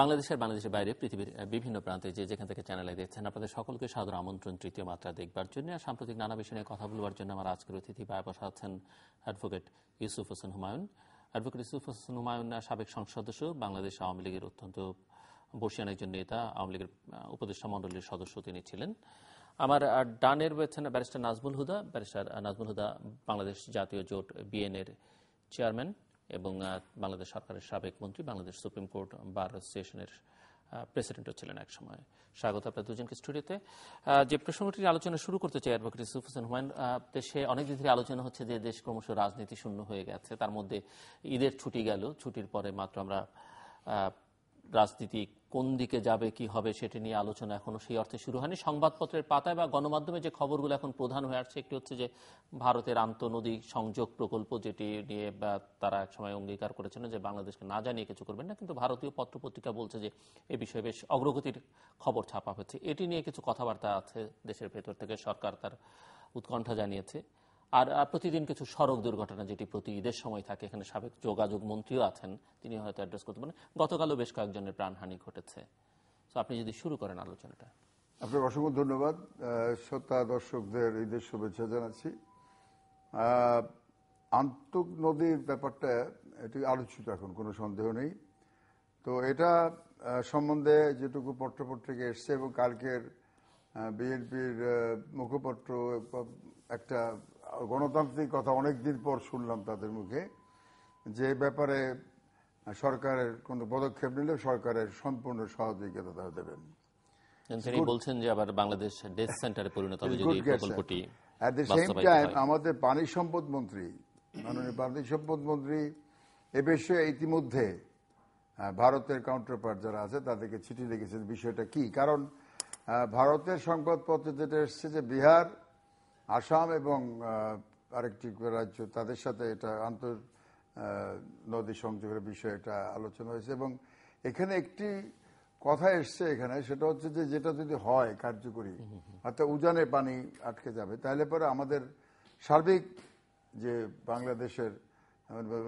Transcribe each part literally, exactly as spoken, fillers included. বাংলাদেশের বাংলাদেশের বাইরে পৃথিবীর বিভিন্ন প্রান্তে যে যেখান থেকে চ্যানেলে দেখছেন আপনাদের সকলকে সাদর আমন্ত্রণ তৃতীয় মাত্রা দেখবার জন্য। সাম্প্রতিক নানা বিষয় নিয়ে কথা বলবার জন্য আমার আজকের অতিথি পায়ে বসা আছেন অ্যাডভোকেট ইউসুফ হোসেন হুমায়ুন। অ্যাডভোকেট ইউসুফ হোসেন হুমায়ুন সাবেক সংসদ সদস্য, বাংলাদেশ আওয়ামী লীগের অত্যন্ত বর্ষীয়ান একজন নেতা, আওয়ামী লীগের উপদেষ্টা মণ্ডলীর সদস্য তিনি ছিলেন। আমার ডানের রয়েছেন ব্যারিস্টার নাজমুল হুদা। ব্যারিস্টার নাজমুল হুদা বাংলাদেশ জাতীয় জোট বিএনপির চেয়ারম্যান এবং বাংলাদেশ সরকারের সাবেক মন্ত্রী, বাংলাদেশ সুপ্রিম কোর্ট বার অ্যাসোসিয়েশনের প্রেসিডেন্টও ছিলেন এক সময়। স্বাগত আপনাদের দুজনকে স্টুডিওতে। যে প্রসঙ্গটির আলোচনা শুরু করতে চাই অ্যাডভোকেট ইউসুফ হোসেন হুমায়ুন, দেশে অনেকদিন ধরে আলোচনা হচ্ছে যে দেশ ক্রমশ রাজনীতি শূন্য হয়ে গেছে। তার মধ্যে ঈদের ছুটি গেল, ছুটির পরে মাত্র আমরা রাজনীতি কোন দিকে যাবে, কি হবে সেটি নিয়ে আলোচনা এখনো সেই অর্থে শুরু হয়নি। সংবাদপত্রের পাতায় বা গণমাধ্যমে যে খবরগুলো এখন প্রধান হয়ে আসছে, একটি হচ্ছে যে ভারতের আন্তঃনদী সংযোগ প্রকল্প, যেটি নিয়ে তারা একসময় অঙ্গীকার করেছিল যে বাংলাদেশকে না জানিয়ে কিছু করবেন না, কিন্তু ভারতীয় পত্রপত্রিকা বলছে যে এ বিষয়ে বেশ অগ্রগতির খবর ছাপা হয়েছে। এটি নিয়ে কিছু কথাবার্তা আছে দেশের ভেতর থেকে, সরকার তার উৎকণ্ঠা জানিয়েছে। আর প্রতিদিন কিছু সড়ক দুর্ঘটনা যেটি প্রতি ঈদের সময় থাকে, এখানে সাবেক যোগাযোগ মন্ত্রীও আছেন, তিনি হয়তো অ্যাড্রেস করতে পারেন। গতকালও বেশ কয়েকজনের প্রাণহানি ঘটেছে। তো আপনি যদি শুরু করেন আলোচনাটা। আপনার অসংখ্য ধন্যবাদ। শ্রোতা দর্শকদের ঈদের শুভেচ্ছা জানাচ্ছি। আন্তঃনদীর ব্যাপারটা এটি আলোচিত এখন, কোনো সন্দেহ নেই। তো এটা সম্বন্ধে যেটুকু পত্রপত্রিকা এসছে এবং কালকের বিএনপির মুখপত্র একটা গণতান্ত্রিক কথা অনেকদিন পর শুনলাম তাদের মুখে, যে ব্যাপারে সরকারের কোনো পদক্ষেপ নিলে সরকারের সম্পূর্ণ সহযোগিতা তারা দেবেন। তিনি বলছেন যে আবার বাংলাদেশ ডেস্ক সেন্টারে পরিণত হবে যদি এই প্রকল্পটি এট দ্য সেম টাইম। আমাদের পানি সম্পদ মন্ত্রী, মাননীয় পানি সম্পদ মন্ত্রী এ বিষয়ে ইতিমধ্যে ভারতের কাউন্টারপার্ট যারা আছে তাদেরকে চিঠি লিখেছেন বিষয়টা কি। কারণ ভারতের সংবাদপত্রে যেটা এসছে যে বিহার, আসাম এবং আরেকটি রাজ্য, তাদের সাথে এটা আন্তর নদী সংযোগের বিষয়ে এটা আলোচনা হয়েছে। এবং এখানে একটি কথা এসছে এখানে, সেটা হচ্ছে যে যেটা যদি হয় কার্যকরী, অর্থাৎ উজানে পানি আটকে যাবে, তাহলে পরে আমাদের সার্বিক যে বাংলাদেশের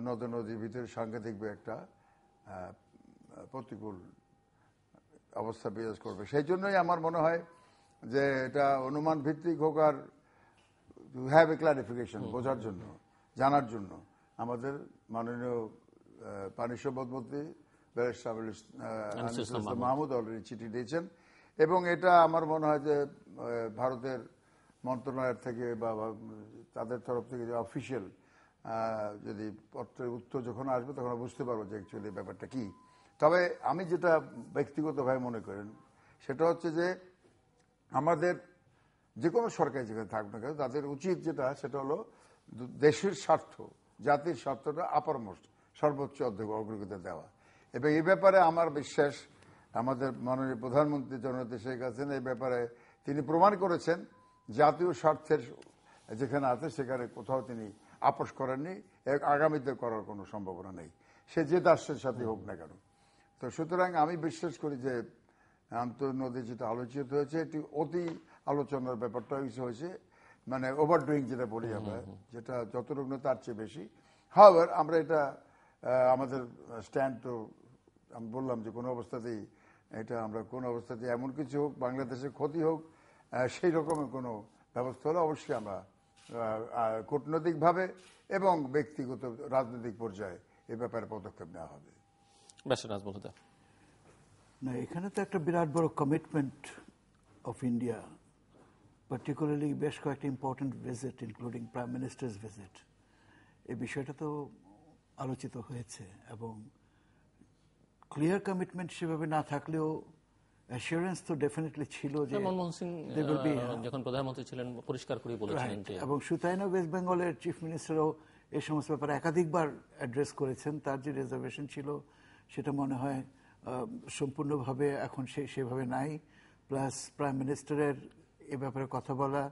নদ নদীর ভিতরে সাংঘাতিক একটা প্রতিকূল অবস্থা বিরাজ করবে। সেই জন্যই আমার মনে হয় যে এটা অনুমান ভিত্তিক হোক আর to have a clarification, বোঝার জন্য, জানার জন্য আমাদের মাননীয় পানি সম্পদ মন্ত্রী ব্যারিস্টার আনিসুল ইসলাম মাহমুদ অলরেডি চিঠি দিয়েছেন। এবং এটা আমার মনে হয় যে ভারতের মন্ত্রণালয়ের থেকে বা তাদের তরফ থেকে যে অফিসিয়াল যদি পত্রের উত্তর যখন আসবে তখন বুঝতে পারবো যে অ্যাকচুয়ালি ব্যাপারটা কি। তবে আমি যেটা ব্যক্তিগতভাবে মনে করেন সেটা হচ্ছে যে আমাদের যে কোনো সরকারি যেখানে থাকবে না কেন তাদের উচিত যেটা, সেটা হলো দেশের স্বার্থ, জাতির স্বার্থটা আপার মোস্ট, সর্বোচ্চ অগ্রাধিকার দেওয়া। এবং এই ব্যাপারে আমার বিশ্বাস আমাদের মাননীয় প্রধানমন্ত্রী জননেতা শেখ হাসিনা এই ব্যাপারে তিনি প্রমাণ করেছেন জাতীয় স্বার্থের যেখানে আছে সেখানে কোথাও তিনি আপোষ করেননি, আগামীতে করার কোনো সম্ভাবনা নেই, সে যে দাসের সাথে হোক না কেন। তো সুতরাং আমি বিশ্বাস করি যে আন্তঃনদী যেটা আলোচিত হয়েছে এটি অতি আলোচনার ব্যাপারটা হয়েছে, মানে ওভার ডুইং যেটা বলি আমরা, যেটা যতটুকু না তার চেয়ে বেশি। হাওয়ার আমরা এটা আমাদের স্ট্যান্ড তো আমি বললাম যে কোনো অবস্থাতেই এটা আমরা কোনো অবস্থাতেই এমন কিছু হোক বাংলাদেশের ক্ষতি হোক সেই রকমের কোনো ব্যবস্থা হলে অবশ্যই আমরা কূটনৈতিকভাবে এবং ব্যক্তিগত রাজনৈতিক পর্যায়ে এ ব্যাপারে পদক্ষেপ নেওয়া হবে। না, এখানে তো একটা বিরাট বড় কমিটমেন্ট অফ ইন্ডিয়া, পার্টিকুলারলি বেশ কয়েকটি important visit including prime minister's visit, এই বিষয়টা তো আলোচিত হয়েছে। এবং ক্লিয়ার কমিটমেন্ট সেভাবে না থাকলেও অ্যাসিওরেন্স তো ডেফিনেটলি ছিল যে মনমোহন সিং যখন প্রধানমন্ত্রী ছিলেন পরিষ্কার করে বলেছিলেন। এবং সুতাইনা ওয়েস্ট বেঙ্গলের চিফ মিনিস্টারও এই সমস্ত ব্যাপারে একাধিকবার অ্যাড্রেস করেছেন। তার যে রিজার্ভেশন ছিল সেটা মনে হয় সম্পূর্ণভাবে এখন সে সেভাবে নাই, প্লাস প্রাইম মিনিস্টারের এ ব্যাপারে কথা বলা,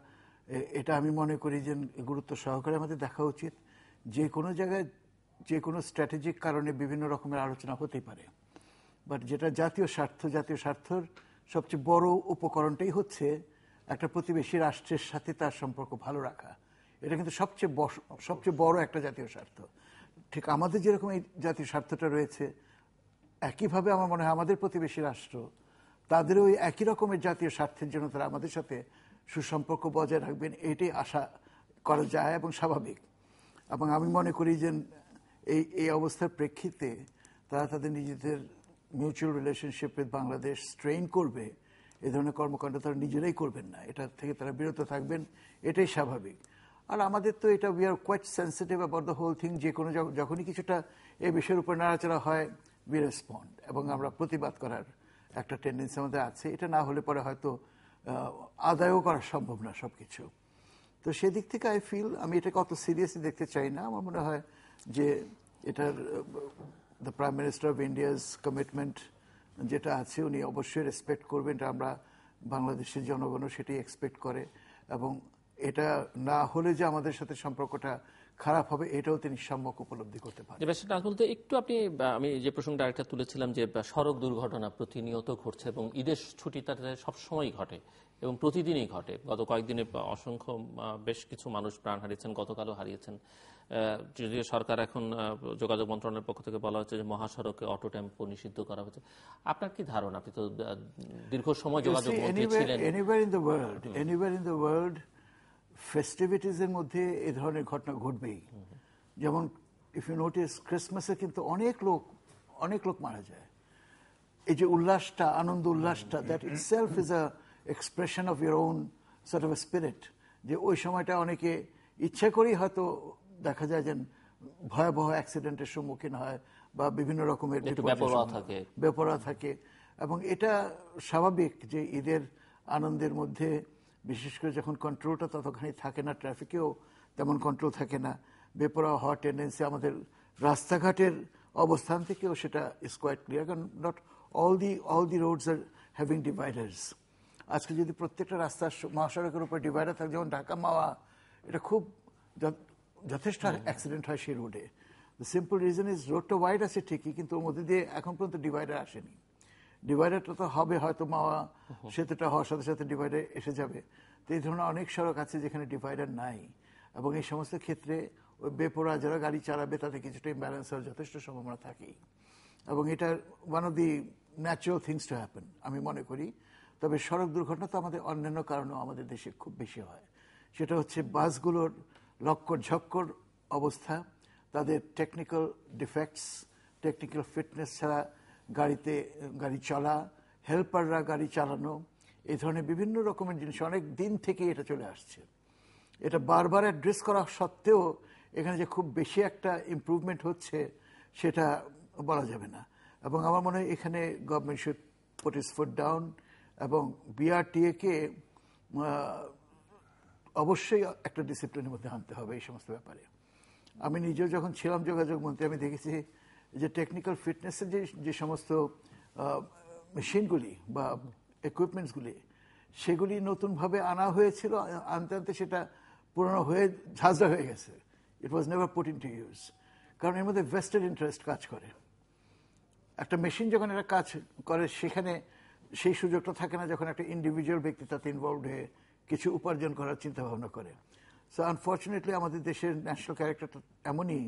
এটা আমি মনে করি যে গুরুত্ব সহকারে আমাদের দেখা উচিত। যে কোনো জায়গায় যে কোনো স্ট্র্যাটেজিক কারণে বিভিন্ন রকমের আলোচনা হতেই পারে, বাট যেটা জাতীয় স্বার্থ, জাতীয় স্বার্থের সবচেয়ে বড় উপকরণটাই হচ্ছে একটা প্রতিবেশী রাষ্ট্রের সাথে তার সম্পর্ক ভালো রাখা। এটা কিন্তু সবচেয়ে সবচেয়ে বড় একটা জাতীয় স্বার্থ। ঠিক আমাদের যেরকম এই জাতীয় স্বার্থটা রয়েছে একইভাবে আমার মনে হয় আমাদের প্রতিবেশী রাষ্ট্র তাদের ওই একই রকমের জাতীয় স্বার্থের জন্য তারা আমাদের সাথে সুসম্পর্ক বজায় রাখবেন, এটাই আশা করা যায় এবং স্বাভাবিক। এবং আমি মনে করি যে এই এই অবস্থার প্রেক্ষিতে তারা তাদের নিজেদের mutual relationship with Bangladesh strain করবে, এ ধরনের কর্মকাণ্ড তারা নিজেরাই করবেন না, এটা থেকে তারা বিরত থাকবেন, এটাই স্বাভাবিক। আর আমাদের তো এটা we are quite sensitive about the whole thing, যে কোনো যখনই কিছুটা এই বিষয়ের উপর নাড়াচাড়া হয় উই রেসপন্ড এবং আমরা প্রতিবাদ করার একটা টেন্ডেন্সি আমাদের আছে, এটা না হলে পরে হয়তো আদায়ও করা সম্ভব না সব কিছু। তো সেদিক থেকে আই ফিল আমি এটাকে অত সিরিয়াসলি দেখতে চাই না। আমার মনে হয় যে এটার the prime minister of India's commitment যেটা আছে উনি অবশ্যই রেসপেক্ট করবেন, এটা আমরা বাংলাদেশের জনগণও সেটাই এক্সপেক্ট করে এবং এটা না হলে যে আমাদের সাথে সম্পর্কটা খারাপ হবে এটাও তিনি সম্যক উপলব্ধি করতে পারেন। বলতে একটু আপনি আমি যে প্রসঙ্গটা আরেকটা তুলেছিলাম যে সড়ক দুর্ঘটনা প্রতিনিয়ত ঘটছে এবং ঈদের ছুটি তাতে সবসময়ই ঘটে এবং প্রতিদিনই ঘটে। গত কয়েকদিনে অসংখ্য বেশ কিছু মানুষ প্রাণ হারিয়েছেন, গতকালও হারিয়েছেন। যদিও সরকার এখন যোগাযোগ মন্ত্রণালয়ের পক্ষ থেকে বলা হচ্ছে যে মহাসড়কে অটো টেম্পো নিষিদ্ধ করা হচ্ছে। আপনার কি ধারণা? আপনি তো দীর্ঘ সময় যোগাযোগ মন্ত্রী ছিলেন। ফেস্টিভিটিজের মধ্যে এই ধরনের ঘটনা ঘটবেই, যেমন ইফ ইউ নোটিস ক্রিসমাসে কিন্তু অনেক লোক অনেক লোক মারা যায়। এই যে উল্লাসটা, আনন্দ উল্লাসটা, that itself is a expression of your own sort of spirit, যে ওই সময়টা অনেকে ইচ্ছা করেই হয়তো দেখা যায় যে ভয়াবহ অ্যাক্সিডেন্টের সম্মুখীন হয় বা বিভিন্ন রকমের বেপরোয়া থাকে এবং এটা স্বাভাবিক যে ঈদের আনন্দের মধ্যে বিশেষ করে যখন কন্ট্রোলটা ততখানি থাকে না, ট্রাফিকেও তেমন কন্ট্রোল থাকে না, বেপরোয়া হওয়ার টেন্ডেন্সি আমাদের রাস্তাঘাটের অবস্থান থেকেও সেটা ইজ কোয়াইট ক্লিয়ার। কারণ not all the all the roads are having dividers. আজকে যদি প্রত্যেকটা রাস্তার মহাসড়কের উপর ডিভাইডার থাকে, যেমন ঢাকা মাওয়া, এটা খুব যথেষ্ট অ্যাক্সিডেন্ট হয় সেই রোডে। দ্য সিম্পল রিজন ইজ রোডটা ওয়াইড আছে ঠিকই কিন্তু ওর মধ্যে দিয়ে এখন পর্যন্ত ডিভাইডার আসেনি। ডিভাইডারটা তো হবে হয়তো মাওয়া সেতুটা হওয়ার সাথে সাথে ডিভাইডার এসে যাবে। তো এই ধরনের অনেক সড়ক আছে যেখানে ডিভাইডার নাই এবং এই সমস্ত ক্ষেত্রে ওই বেপরোয়া যারা গাড়ি চালাবে তাদের কিছুটা ইমব্যালেন্স হওয়ার যথেষ্ট সম্ভাবনা থাকেই এবং এটা one of the natural things to happen আমি মনে করি। তবে সড়ক দুর্ঘটনা তো আমাদের অন্যান্য কারণেও আমাদের দেশে খুব বেশি হয়, সেটা হচ্ছে বাসগুলোর লক্কর ঝক্কর অবস্থা, তাদের টেকনিক্যাল ডিফেক্টস, টেকনিক্যাল ফিটনেস ছাড়া গাড়িতে গাড়ি চলা, হেল্পাররা গাড়ি চালানো, এই ধরনের বিভিন্ন রকমের জিনিস অনেক দিন থেকে এটা চলে আসছে। এটা বারবার অ্যাড্রেস করা সত্ত্বেও এখানে যে খুব বেশি একটা ইমপ্রুভমেন্ট হচ্ছে সেটা বলা যাবে না এবং আমার মনে হয় এখানে government should put its foot down এবং বিআরটিএকে অবশ্যই একটা ডিসিপ্লিনের মধ্যে আনতে হবে এই সমস্ত ব্যাপারে। আমি নিজেও যখন ছিলাম যোগাযোগ মন্ত্রী আমি দেখেছি যে টেকনিক্যাল ফিটনেসের যে যে সমস্ত মেশিনগুলি বা ইকুইপমেন্টসগুলি সেগুলি নতুনভাবে আনা হয়েছিল, আনতে আনতে সেটা পুরনো হয়ে ঝাঁঝরা হয়ে গেছে। It was never put into use, কারণ এর মধ্যে ভেস্টেড ইন্টারেস্ট কাজ করে। একটা মেশিন যখন একটা কাজ করে সেখানে সেই সুযোগটা থাকে না যখন একটা ইন্ডিভিজুয়াল ব্যক্তি তাতে ইনভলভড হয়ে কিছু উপার্জন করার চিন্তাভাবনা করে। সো আনফর্চুনেটলি আমাদের দেশের ন্যাশনাল ক্যারেক্টারটা এমনই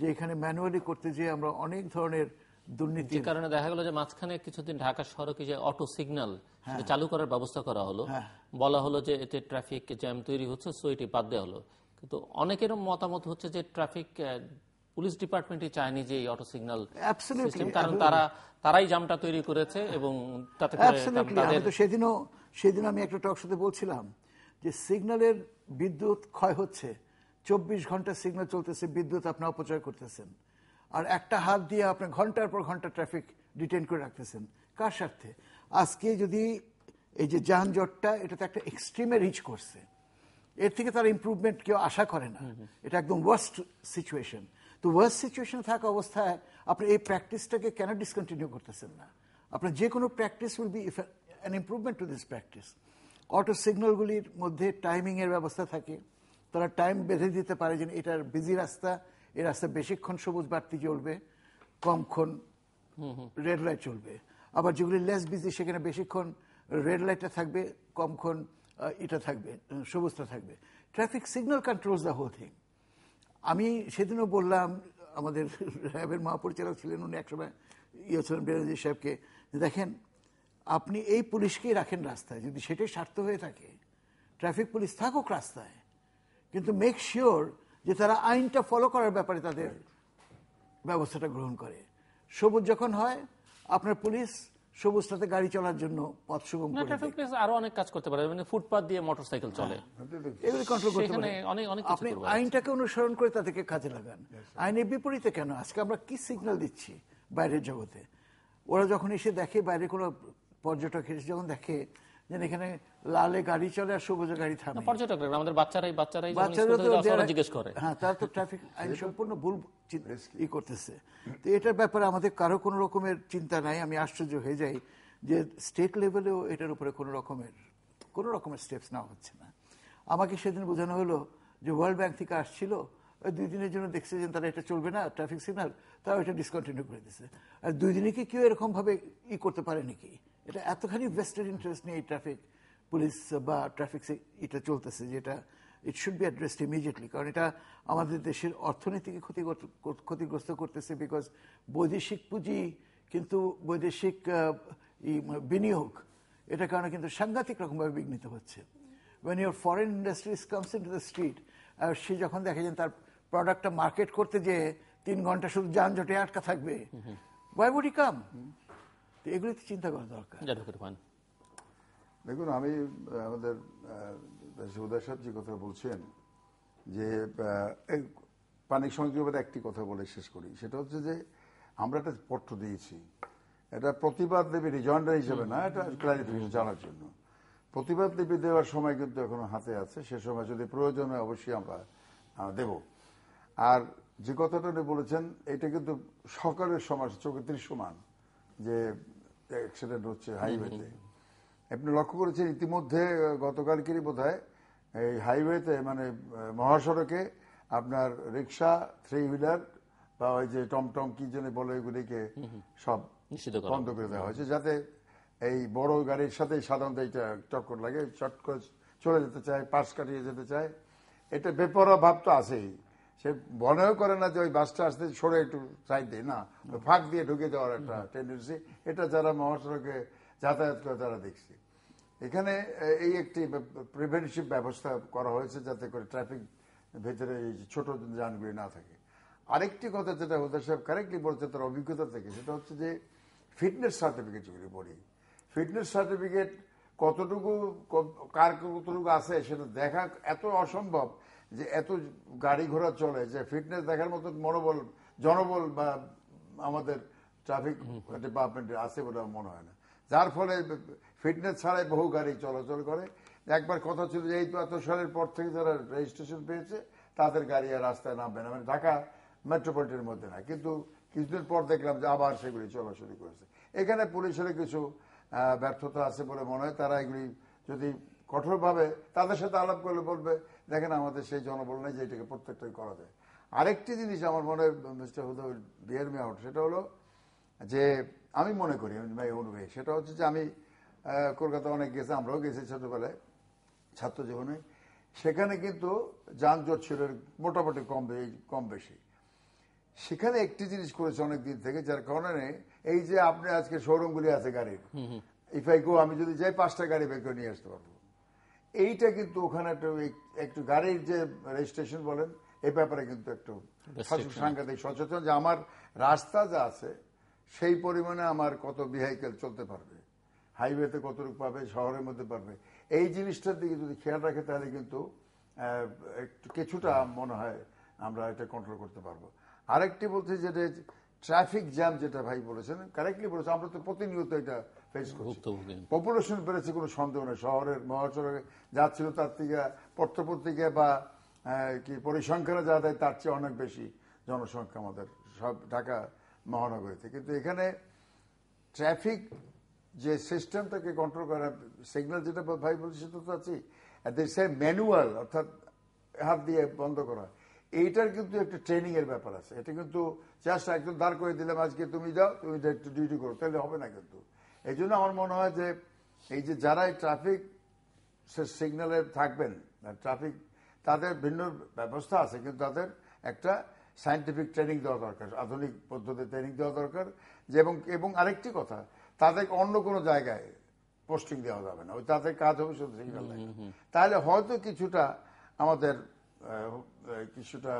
যে এখানে ম্যানুয়ালি করতে গিয়ে আমরা অনেক ধরনের দুর্নীতির কারণে দেখা গেল যে মাঝখানে কিছুদিন ঢাকা শহরে যে অটো সিগন্যাল সেটা চালু করার ব্যবস্থা করা হলো, বলা হলো যে এতে ট্রাফিক জ্যাম তৈরি হচ্ছে, সো এটি বাদ দেওয়া হলো। কিন্তু অনেকের মতামত হচ্ছে যে ট্রাফিক পুলিশ ডিপার্টমেন্টই চায়নি যে এই অটো সিগন্যাল সিস্টেম, কারণ তারা তারাই জামটা তৈরি করেছে এবং তাতে করে সেদিনও সেদিন আমি একটা টক শোতে বলছিলাম যে সিগন্যালের বিদ্যুৎ ক্ষয় হচ্ছে, চব্বিশ ঘন্টা সিগন্যাল চলতেছে, বিদ্যুৎ আপনি অপচয় করতেছেন আর একটা হাত দিয়ে আপনি ঘন্টার পর ঘন্টা ট্রাফিক ডিটেন করে রাখতেছেন কার স্বার্থে? আজকে যদি এই যে যানজটটা এটা তো একটা এক্সট্রিমে রিচ করছে, এর থেকে তার ইমপ্রুভমেন্ট কেউ আশা করে না, এটা একদম ওয়ার্স্ট সিচুয়েশন। তো ওয়ার্স্ট সিচুয়েশন থাকা অবস্থায় আপনি এই প্র্যাকটিসটাকে কেন ডিসকন্টিনিউ করতেছেন না? আপনার যে কোনো practice will be an improvement to this practice. Auto সিগন্যালগুলির মধ্যে টাইমিংয়ের ব্যবস্থা থাকে, তারা টাইম বেঁধে দিতে পারে যে এটার বিজি রাস্তা, এই রাস্তা বেশিক্ষণ সবুজ বাড়তি চলবে, কমক্ষণ রেড লাইট চলবে। আবার যেগুলি লেস বিজি সেখানে বেশিক্ষণ রেড লাইটটা থাকবে, কমক্ষণ এটা থাকবে, সবুজটা থাকবে। Traffic signal controls the whole thing. আমি সেদিনও বললাম, আমাদের র্যাবের মহাপরিচালক ছিলেন উনি, একসময় ইয়োচরণ বিরোধী সাহেবকে, দেখেন আপনি এই পুলিশকেই রাখেন রাস্তায়, যদি সেটাই স্বার্থ হয়ে থাকে ট্রাফিক পুলিশ থাকুক রাস্তায়, কিন্তু মেক শিওর যে তারা আইনটা ফলো করার ব্যাপারে তাদের ব্যবস্থাটা গ্রহণ করে। সবুজ যখন হয় আপনার পুলিশ সবুজটাতে গাড়ি চলার জন্য পথ সুগম করে। ট্রাফিক পুলিশ আরো অনেক কাজ করতে পারে, মানে ফুটপাত দিয়ে মোটরসাইকেল চলে এগুলো কন্ট্রোল করতে পারে। আপনি আইনটাকে অনুসরণ করে তাদেরকে কাজে লাগান, আইনের বিপরীতে কেন? আজকে আমরা কি সিগন্যাল দিচ্ছি বাইরের জগতে? ওরা যখন এসে দেখে বাইরে কোনো পর্যটক এসে যখন দেখে যে এখানে লালে গাড়ি চলে আর সবুজে গাড়ি থামে, পর্যটকরা আমাদের বাচ্চারাই বাচ্চারাই বাচ্চারা জিজ্ঞেস করে, হ্যাঁ তারা তো ট্রাফিক আইন সম্পূর্ণ ভুল ই করতেছে। তো এটার ব্যাপারে আমাদের কারো কোনো রকমের চিন্তা নাই। আমি আশ্চর্য হয়ে যাই যে স্টেট লেভেলেও এটার উপরে কোনো রকমের কোনো রকমের স্টেপস নেওয়া হচ্ছে না। আমাকে সেদিন বোঝানো হলো যে ওয়ার্ল্ড ব্যাংক থেকে আসছিল, ওই দুই দিনের জন্য দেখছে যে তারা এটা চলবে না ট্রাফিক সিগন্যাল, তারা এটা ডিসকন্টিনিউ করে দিচ্ছে। আর দুই দিনে কি কেউ এরকমভাবে ই করতে পারে নাকি? এটা এতখানি ভেস্টেড ইন্টারেস্ট নিয়ে এই ট্রাফিক পুলিশ বা ট্রাফিক এটা চলতেছে, যেটা it should be addressed immediately, কারণ এটা আমাদের দেশের অর্থনীতিকে ক্ষতিগ্রস্ত করতেছে। বিকজ বৈদেশিক পুঁজি কিন্তু বৈদেশিক বিনিয়োগ এটার কারণে কিন্তু সাংঘাতিক রকমভাবে বিঘ্নিত হচ্ছে। When your foreign industries comes into the street, আর সে যখন দেখে যে তার প্রোডাক্টটা মার্কেট করতে যে তিন ঘন্টা শুধু যানজটে আটকা থাকবে, ওয়াই উড হি কাম? এগুলিতে চিন্তা করা দরকার। দেখুন, আমি আমাদের সুবোধ সাহেব যে কথা বলছেন যে পানি সংযোগের একটি কথা বলে শেষ করি, সেটা হচ্ছে যে আমরা একটা পত্র দিয়েছি, এটা প্রতিবাদ দেবী রিজয়েন্ডার হিসেবে না, এটা ক্লারিফিকেশন জানার জন্য। প্রতিবাদ দেবী দেওয়ার সময় কিন্তু এখনো হাতে আছে, সে সময় যদি প্রয়োজন হয় অবশ্যই আমরা দেব। আর যে কথাটা উনি বলেছেন এটা কিন্তু সকালের সময় চোখে দৃশ্যমান যে অ্যাক্সিডেন্ট হচ্ছে হাইওয়েতে। আপনি লক্ষ্য করেছেন ইতিমধ্যে গতকালকেরই বোধ হয় এই হাইওয়েতে মানে মহাসড়কে আপনার রিক্সা, থ্রি হুইলার বা ওই যে টমটম কি যেন বলে ওইগুলিকে সব বন্ধ করে দেওয়া হয়েছে, যাতে এই বড় গাড়ির সাথে সাধারণত এটা চক্কর লাগে, চট করে চলে যেতে চায়, পাশ কাটিয়ে যেতে চায়। এটা বেপরোয়া ভাব তো আছেই, সে মনেও করে না যে ওই বাসটা আসতে সরে একটু সাইড দেয়, না ফাঁক দিয়ে ঢুকে দেওয়ার একটা টেন্ডেন্সি, এটা যারা মহাসড়কে যাতায়াত করে তারা দেখছি। এখানে এই একটি প্রিভেন্টিভ ব্যবস্থা করা হয়েছে যাতে করে ট্রাফিক ভেতরে ছোট যানগুলি না থাকে। আরেকটি কথা যেটা হোদার সাহেব কারেক্টলি বলছে তার অভিজ্ঞতা থেকে, সেটা হচ্ছে যে ফিটনেস সার্টিফিকেট যেগুলি বলি, ফিটনেস সার্টিফিকেট কতটুকু কার কতটুকু আছে সেটা দেখা এত অসম্ভব যে এত গাড়ি ঘোড়া চলে যে ফিটনেস দেখার মতো মনোবল জনবল বা আমাদের ট্রাফিক ডিপার্টমেন্টে আছে বলে মনে হয় না, যার ফলে ফিটনেস ছাড়াই বহু গাড়ি চলাচল করে। একবার কথা ছিল যে এই এত সালের পর থেকে যারা রেজিস্ট্রেশন পেয়েছে তাদের গাড়ি আর রাস্তায় নামবে না, মানে ঢাকা মেট্রোপলিটনের মধ্যে না, কিন্তু কিছুদিন পর দেখলাম যে আবার সেগুলি চলা শুরু করেছে। এখানে পুলিশের কিছু ব্যর্থতা আছে বলে মনে হয়, তারা এগুলি যদি কঠোরভাবে তাদের সাথে আলাপ করলে বলবে দেখেন আমাদের সেই জনবল নেই যে এটাকে প্রত্যেকটাই করা যায়। আরেকটি জিনিস আমার মনে হয় mister Huda bear me out, সেটা হলো যে আমি মনে করি মাই ওন ওয়ে, সেটা হচ্ছে যে আমি কলকাতা অনেক গেছে, আমরাও গেছি ছোটোবেলায় ছাত্র জীবনে, সেখানে কিন্তু যানজট ছিল মোটামুটি কম কম বেশি। সেখানে একটি জিনিস করেছে অনেক দিন থেকে, যার কারণে এই যে আপনি আজকে শোরুমগুলি আছে গাড়ির, ইফ আই গো আমি যদি যাই পাঁচটা গাড়ি বের করে নিয়ে আসতে পারবো, এইটা কিন্তু ওখানে একটু একটু গাড়ির যে রেজিস্ট্রেশন বলেন এই ব্যাপারে কিন্তু একটু সাংঘাতিক সচেতন যে আমার রাস্তা যা আছে সেই পরিমাণে আমার কত ভেহিকেল চলতে পারবে, হাইওয়েতে কতটুকু পাবে, শহরের মধ্যে পারবে, এই জিনিসটার দিকে যদি খেয়াল রাখে তাহলে কিন্তু কিছুটা মনে হয় আমরা এটা কন্ট্রোল করতে পারবো। আরেকটি বলতে যেটা ট্রাফিক জ্যাম, যেটা ভাই বলেছেন কারেক্টলি বলেছেন, আমরা তো প্রতিনিয়ত এটা ফেস করছি, পপুলেশন বেড়েছে কোনো সন্দেহ নেই, শহরের মহাসড়কে যাচ্ছিল তার থেকে পত্রপত্রিকা বা কি পরিসংখ্যানে যা দেয় তার চেয়ে অনেক বেশি জনসংখ্যা আমাদের সব ঢাকা মহানগরীতে। কিন্তু এখানে ট্রাফিক যে সিস্টেমটাকে কন্ট্রোল করা, সিগন্যাল যেটা ভাই বলছে সেটা তো আছেই, ম্যানুয়াল অর্থাৎ হাত দিয়ে বন্ধ করা, এইটার কিন্তু একটা ট্রেনিং এর ব্যাপার আছে। এটা কিন্তু জাস্ট একদম দাঁড় করে দিলাম আজকে তুমি যাও তুমি একটু ডিউটি করো তাহলে হবে না কিন্তু। এই জন্য আমার মনে হয় যে এই যে যারা ট্রাফিক সিগন্যালে থাকবেন ট্রাফিক, তাদের ভিন্ন ব্যবস্থা আছে কিন্তু তাদের একটা সায়েন্টিফিক ট্রেনিং দেওয়া দরকার, আধুনিক পদ্ধতিতে ট্রেনিং দেওয়া দরকার। এবং এবং আরেকটি কথা, তাদের অন্য কোনো জায়গায় পোস্টিং দেওয়া যাবে না, ওই তাদের কাজ হবে শুধু সিগন্যাল লাইন। তাহলে হয়তো কিছুটা আমাদের কিছুটা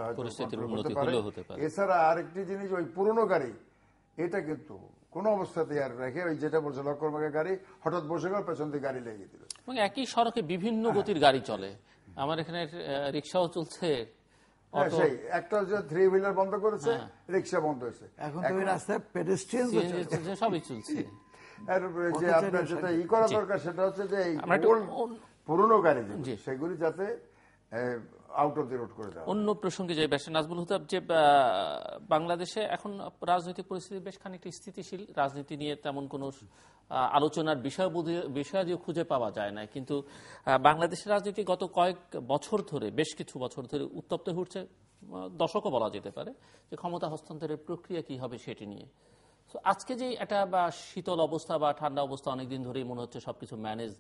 হতে পারে। এছাড়া আরেকটি জিনিস, ওই পুরনো গাড়ি এটা কিন্তু কোন অবস্থাতে আর রেখে ওই যেটা বলছে লক্ষ্যমার্কা গাড়ি হঠাৎ বসে গেল, পেছন থেকে গাড়ি লেগে দিল। এবং একই সড়কে বিভিন্ন গতির গাড়ি চলে, আমার এখানে রিক্সাও চলছে। একটা থ্রি হুইলার বন্ধ করেছে, রিক্সা বন্ধ হয়েছে, এখন রাস্তায় পেডেস্ট্রিয়ান সবই চলছে। আর যে আপনার সেটা ই করা দরকার সেটা হচ্ছে যে পুরনো গাড়ি সেগুলি যাতে আউট অফ দি রোড করে দেওয়া। অন্য প্রসঙ্গে যাই, ব্যারিস্টার নাজমুল হুদা, যে বাংলাদেশে এখন রাজনৈতিক পরিস্থিতি বেশ খানিকটা স্থিতিশীল, রাজনীতি নিয়ে তেমন কোনো আলোচনার বিষয় বিষয়াদিও খুঁজে পাওয়া যায় না, কিন্তু বাংলাদেশের রাজনীতি গত কয়েক বছর ধরে বেশ কিছু বছর ধরে উত্তপ্ত হচ্ছে, দশকও বলা যেতে পারে, যে ক্ষমতা হস্তান্তরের প্রক্রিয়া কি হবে সেটি নিয়ে। তো আজকে যে একটা বা শীতল অবস্থা বা ঠান্ডা অবস্থা অনেকদিন ধরেই মনে হচ্ছে সবকিছু ম্যানেজ,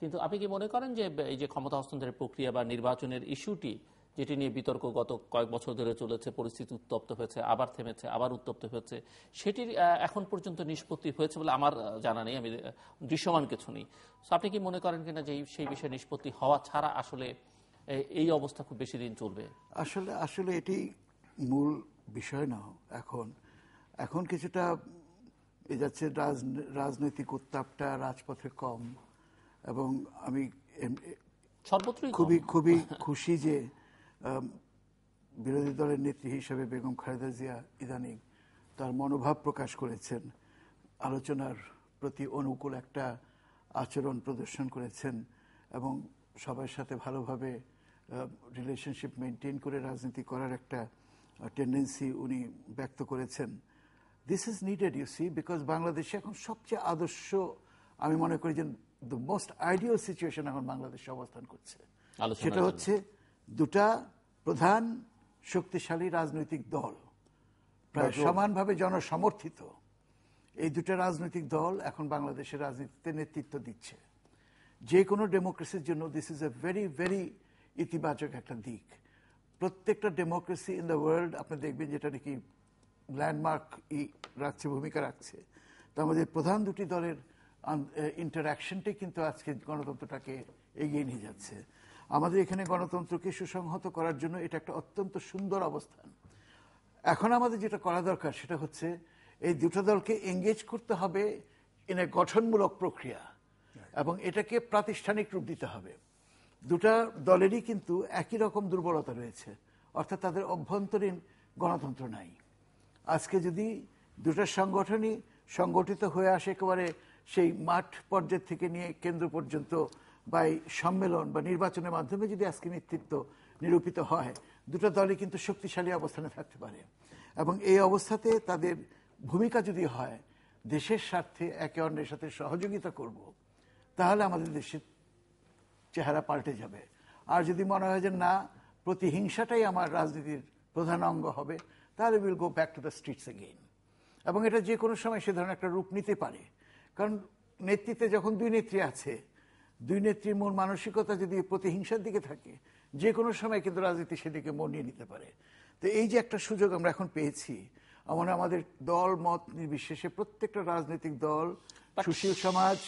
কিন্তু আপনি কি মনে করেন যে এই যে ক্ষমতা হস্তান্তরের প্রক্রিয়া বা নির্বাচনের ইস্যুটি যেটি নিয়ে বিতর্ক গত কয়েক বছর ধরে চলেছে, পরিস্থিতি উত্তপ্ত হয়েছে, আবার থেমেছে, আবার উত্তপ্ত হয়েছে, সেটির এখন পর্যন্ত নিষ্পত্তি হয়েছে বলে আমার জানা নেই, আমি দৃশ্যমান কিছু নেই। তো আপনি কি মনে করেন কিনা যে সেই বিষয়ে নিষ্পত্তি হওয়া ছাড়া আসলে এই অবস্থা খুব বেশি দিন চলবে? আসলে আসলে এটি মূল বিষয় না। এখন এখন কিছুটা এ যাচ্ছে, রাজনৈতিক উত্তাপটা রাজপথে কম, এবং আমি খুবই খুবই খুশি যে বিরোধী দলের নেত্রী হিসেবে বেগম খালেদা জিয়া ইদানিং তার মনোভাব প্রকাশ করেছেন, আলোচনার প্রতি অনুকূল একটা আচরণ প্রদর্শন করেছেন, এবং সবার সাথে ভালোভাবে রিলেশনশিপ মেনটেন করে রাজনীতি করার একটা টেন্ডেন্সি উনি ব্যক্ত করেছেন। This is needed you see, because বাংলাদেশে এখন সবচেয়ে আদর্শ, আমি মনে করি যে দ্য মোস্ট আইডিয়াল সিচুয়েশন এখন বাংলাদেশে অবস্থান করছে। সেটা হচ্ছে দুটা প্রধান শক্তিশালী রাজনৈতিক দল, প্রায় সমানভাবে জনসমর্থিত এই দুটা রাজনৈতিক দল এখন বাংলাদেশের রাজনীতিতে নেতৃত্ব দিচ্ছে। যে কোনো ডেমোক্রেসির জন্য this is a very very ইতিবাচক একটা দিক। প্রত্যেকটা ডেমোক্রেসি ইন দ্য ওয়ার্ল্ড আপনি দেখবেন যেটা নাকি ল্যান্ডমার্ক ই রাখছে, ভূমিকা রাখছে। তো আমাদের প্রধান দুটি দলের ইন্টারাকশনটাই কিন্তু আজকে গণতন্ত্রটাকে এগিয়ে নিয়ে যাচ্ছে। আমাদের এখানে গণতন্ত্রকে সুসংহত করার জন্য এটা একটা অত্যন্ত সুন্দর অবস্থান। এখন আমাদের যেটা করা দরকার সেটা হচ্ছে এই দুটো দলকে এঙ্গেজ করতে হবে ইন এ গঠনমূলক প্রক্রিয়া, এবং এটাকে প্রাতিষ্ঠানিক রূপ দিতে হবে। দুটা দলেরই কিন্তু একই রকম দুর্বলতা রয়েছে, অর্থাৎ তাদের অভ্যন্তরীণ গণতন্ত্র নাই। আজকে যদি দুটা সংগঠনই সংগঠিত হয়ে আসে একেবারে সেই মাঠ পর্যায় থেকে নিয়ে কেন্দ্র পর্যন্ত বা সম্মেলন বা নির্বাচনের মাধ্যমে যদি আজকে নেতৃত্ব নিরূপিত হয়, দুটো দলই কিন্তু শক্তিশালী অবস্থানে থাকতে পারে। এবং এই অবস্থাতে তাদের ভূমিকা যদি হয় দেশের স্বার্থে একে অন্যের সাথে সহযোগিতা করব, তাহলে আমাদের দেশের চেহারা পাল্টে যাবে। আর যদি মনে হয় যে না, প্রতিহিংসাটাই আমার রাজনীতির প্রধান অঙ্গ হবে, তাহলে will go back to the streets again. এবং এটা যে কোনো সময় সে ধরনের একটা রূপ নিতে পারে, কারণ নেতৃত্বে যখন দুই নেত্রী আছে, দুই নেত্রীর মূল মানসিকতা যদি প্রতিহিংসার দিকে থাকে, যে কোনো সময় কিন্তু রাজনীতি সেদিকে মন নিয়ে নিতে পারে। তো এই যে একটা সুযোগ আমরা এখন পেয়েছি, আমরা আমাদের দল মত নির্বিশেষে প্রত্যেকটা রাজনৈতিক দল, সুশীল সমাজ,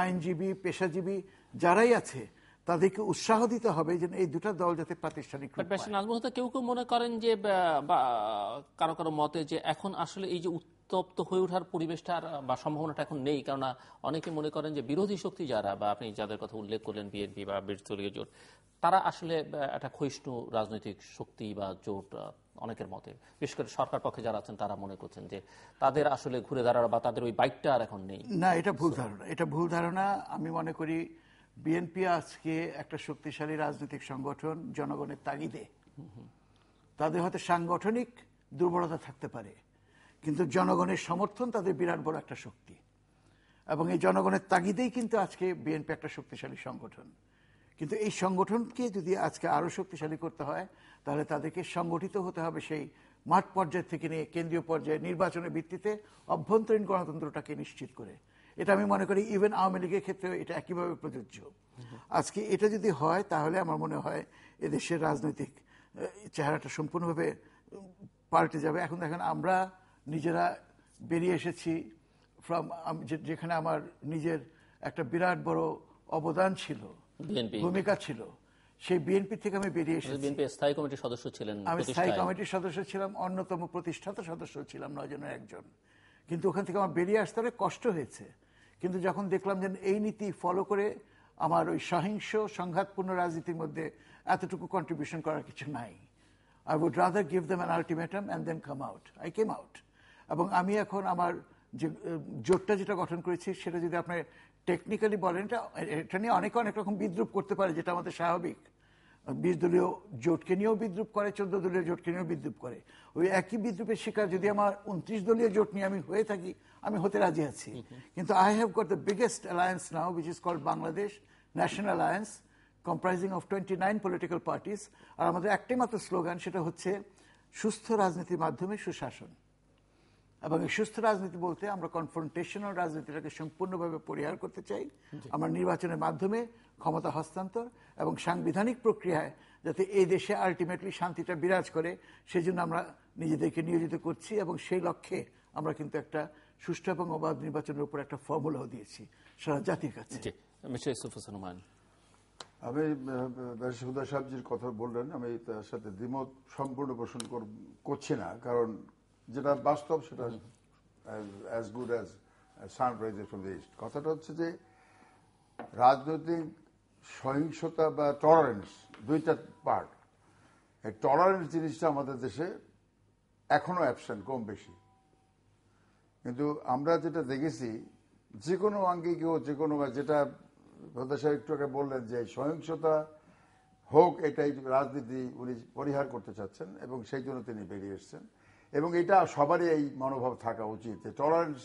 আইনজীবী, পেশাজীবী যারাই আছে তাদেরকে উৎসাহ দিতে হবে যে এই দুটো দল যাতে প্রাতিষ্ঠানিক। কেউ কেউ মনে করেন যে, কারো কারো মতে যে এখন আসলে এই যে উত্তপ্ত হয়ে ওঠার পরিবেশটা বা সম্ভাবনাটা এখন নেই, কেননা অনেকে মনে করেন যে বিরোধী শক্তি যারা, বা আপনি যাদের কথা উল্লেখ করলেন বিএনপি বা বিরোধী জোট, তারা আসলে একটা ক্ষয়িষ্ণু রাজনৈতিক শক্তি বা জোট। অনেকের মতে, বিশেষ করে সরকার পক্ষে যারা আছেন তারা মনে করছেন যে তাদের আসলে ঘুরে দাঁড়ানো বা তাদের ওই বাইকটা আর এখন নেই। না, এটা ভুল ধারণা, এটা ভুল ধারণা। আমি মনে করি বিএনপি আজকে একটা শক্তিশালী রাজনৈতিক সংগঠন, জনগণের তাগিদে। তাদের হয়তো সাংগঠনিক দুর্বলতা থাকতে পারে, কিন্তু জনগণের সমর্থন তাদের বিরাট বড় একটা শক্তি, এবং এই জনগণের তাগিদেই কিন্তু আজকে বিএনপি একটা শক্তিশালী সংগঠন। কিন্তু এই সংগঠনকে যদি আজকে আরও শক্তিশালী করতে হয়, তাহলে তাদেরকে সংগঠিত হতে হবে সেই মাঠ পর্যায় থেকে নিয়ে কেন্দ্রীয় পর্যায়ে নির্বাচনের ভিত্তিতে অভ্যন্তরীণ গণতন্ত্রটাকে নিশ্চিত করে। এটা আমি মনে করি ইভেন আওয়ামী লীগের ক্ষেত্রেও এটা একইভাবে প্রযোজ্য। আজকে এটা যদি হয়, তাহলে আমার মনে হয় এদেশের রাজনৈতিক চেহারাটা সম্পূর্ণভাবে পাল্টে যাবে। এখন দেখেন আমরা নিজেরা বেরিয়ে এসেছি ফ্রম, যেখানে আমার নিজের একটা বিরাট বড় অবদান ছিল, ভূমিকা ছিল, সেই বিএনপি থেকে আমি বেরিয়ে এসেছি। বিএনপি স্থায়ী কমিটির সদস্য ছিলেন, আমি স্থায়ী কমিটির সদস্য ছিলাম, অন্যতম প্রতিষ্ঠাতা সদস্য ছিলাম, নয়জনের একজন। কিন্তু ওখান থেকে আমার বেরিয়ে আসতে অনেক কষ্ট হয়েছে। কিন্তু যখন দেখলাম যে এই নীতি ফলো করে আমার ওই সহিংস সংঘাতপূর্ণ রাজনীতির মধ্যে এতটুকু কন্ট্রিবিউশন করার কিছু নাই, I would rather give them an ultimatum and then come out, I came out. এবং আমি এখন আমার যে জোটটা যেটা গঠন করেছি সেটা যদি আপনি টেকনিক্যালি বলেন, এটা এটা নিয়ে অনেকে অনেক রকম বিদ্রুপ করতে পারে, যেটা আমাদের স্বাভাবিক। বিশ দলীয় জোটকে নিয়েও বিদ্রুপ করে, চোদ্দ দলীয় জোটকে নিয়েও বিদ্রুপ করে। ওই একই বিদ্রুপের শিকার যদি আমার উনত্রিশ দলীয় জোট নিয়ে আমি হয়ে থাকি, আমি হতে রাজি আছি। কিন্তু I have got the biggest alliance now, which is called Bangladesh national alliance, comprising of twenty nine political parties. আর আমাদের একটাই মাত্র স্লোগান, সেটা হচ্ছে সুস্থ রাজনীতির মাধ্যমে সুশাসন। এবং এই সুস্থ রাজনীতি বলতে আমরা কনফ্রন্টেশনাল রাজনীতিটাকে সম্পূর্ণভাবে পরিহার করতে চাই। আমরা নির্বাচনের মাধ্যমে ক্ষমতা হস্তান্তর এবং সাংবিধানিক প্রক্রিয়ায় যাতে এই দেশে আলটিমেটলি শান্তিটা বিরাজ করে, সেই জন্য আমরা নিজেদেরকে নিয়োজিত করছি। এবং সেই লক্ষ্যে আমরা কিন্তু একটা সুষ্ঠু এবং অবাধ নির্বাচনের উপর একটা ফর্মুলাও দিয়েছি সারা জাতির কাছে। আমি দারুসুদা সাহেবজির কথা বললেন, আমি তার সাথে দ্বিমত সম্পূর্ণ পোষণ করছি না, কারণ যেটা বাস্তব সেটা as good as sunriser from the east. কথাটা হচ্ছে যে রাজনৈতিক সহিংসতা বা টলারেন্স, দুইটা পার্ট। এই টলারেন্স জিনিসটা আমাদের দেশে এখনো অ্যাবসেন্ট, কম বেশি। কিন্তু আমরা যেটা দেখেছি, যে কোনো আঙ্গিকেও যে কোনো, যেটা ভদ্র সাহেব একটু আগে বললেন যে সহিংসতা হোক, এটাই রাজনীতি উনি পরিহার করতে চাচ্ছেন এবং সেই জন্য তিনি বেরিয়ে এসছেন। এবং এটা সবারই এই মনোভাব থাকা উচিত, টলারেন্স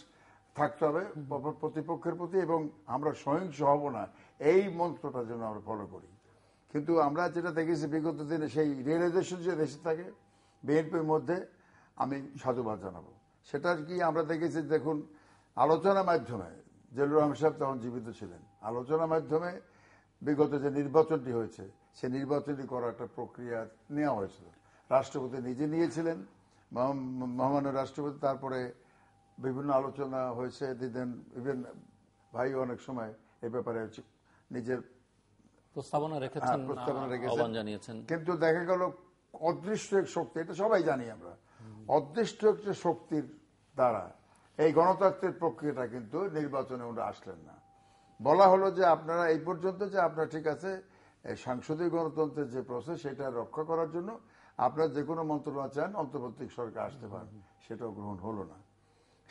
থাকতে হবে প্রতিপক্ষের প্রতি, এবং আমরা সহিংস হব না, এই মন্ত্রটার জন্য আমরা ফলো করি। কিন্তু আমরা যেটা দেখেছি বিগত দিনে, সেই রিয়েলাইজেশন যে দেশে থাকে বিএনপির মধ্যে, আমি সাধুবাদ জানাবো। সেটার কি আমরা দেখেছি, দেখুন আলোচনার মাধ্যমে, জেলুর রহমান সাহেব তখন জীবিত ছিলেন, আলোচনার মাধ্যমে বিগত যে নির্বাচনটি হয়েছে, সেই নির্বাচনটি করার একটা প্রক্রিয়া নেওয়া হয়েছিল। রাষ্ট্রপতি নিজে নিয়েছিলেন, মহামান্য রাষ্ট্রপতি, তারপরে বিভিন্ন আলোচনা হয়েছে। দিদেন ইভেন ভাই অনেক সময় এ ব্যাপারে নিজের প্রস্তাবনা রেখেছেন, প্রস্তাবনা রেখেছেন। কিন্তু দেখা গেল অদৃশ্য এক শক্তি, এটা সবাই জানি আমরা, অদৃশ্য একটা শক্তির দ্বারা এই গণতন্ত্রের প্রক্রিয়াটা কিন্তু নির্বাচনে ওরা আসলেন না। বলা হলো যে আপনারা এই পর্যন্ত, যে আপনারা ঠিক আছে সাংসদীয় গণতন্ত্রের যে প্রসেস সেটা রক্ষা করার জন্য আপনারা যে কোনো মন্ত্রণালয় চান, অন্তর্বর্তী সরকার আসতে পারেন, সেটাও গ্রহণ হলো না।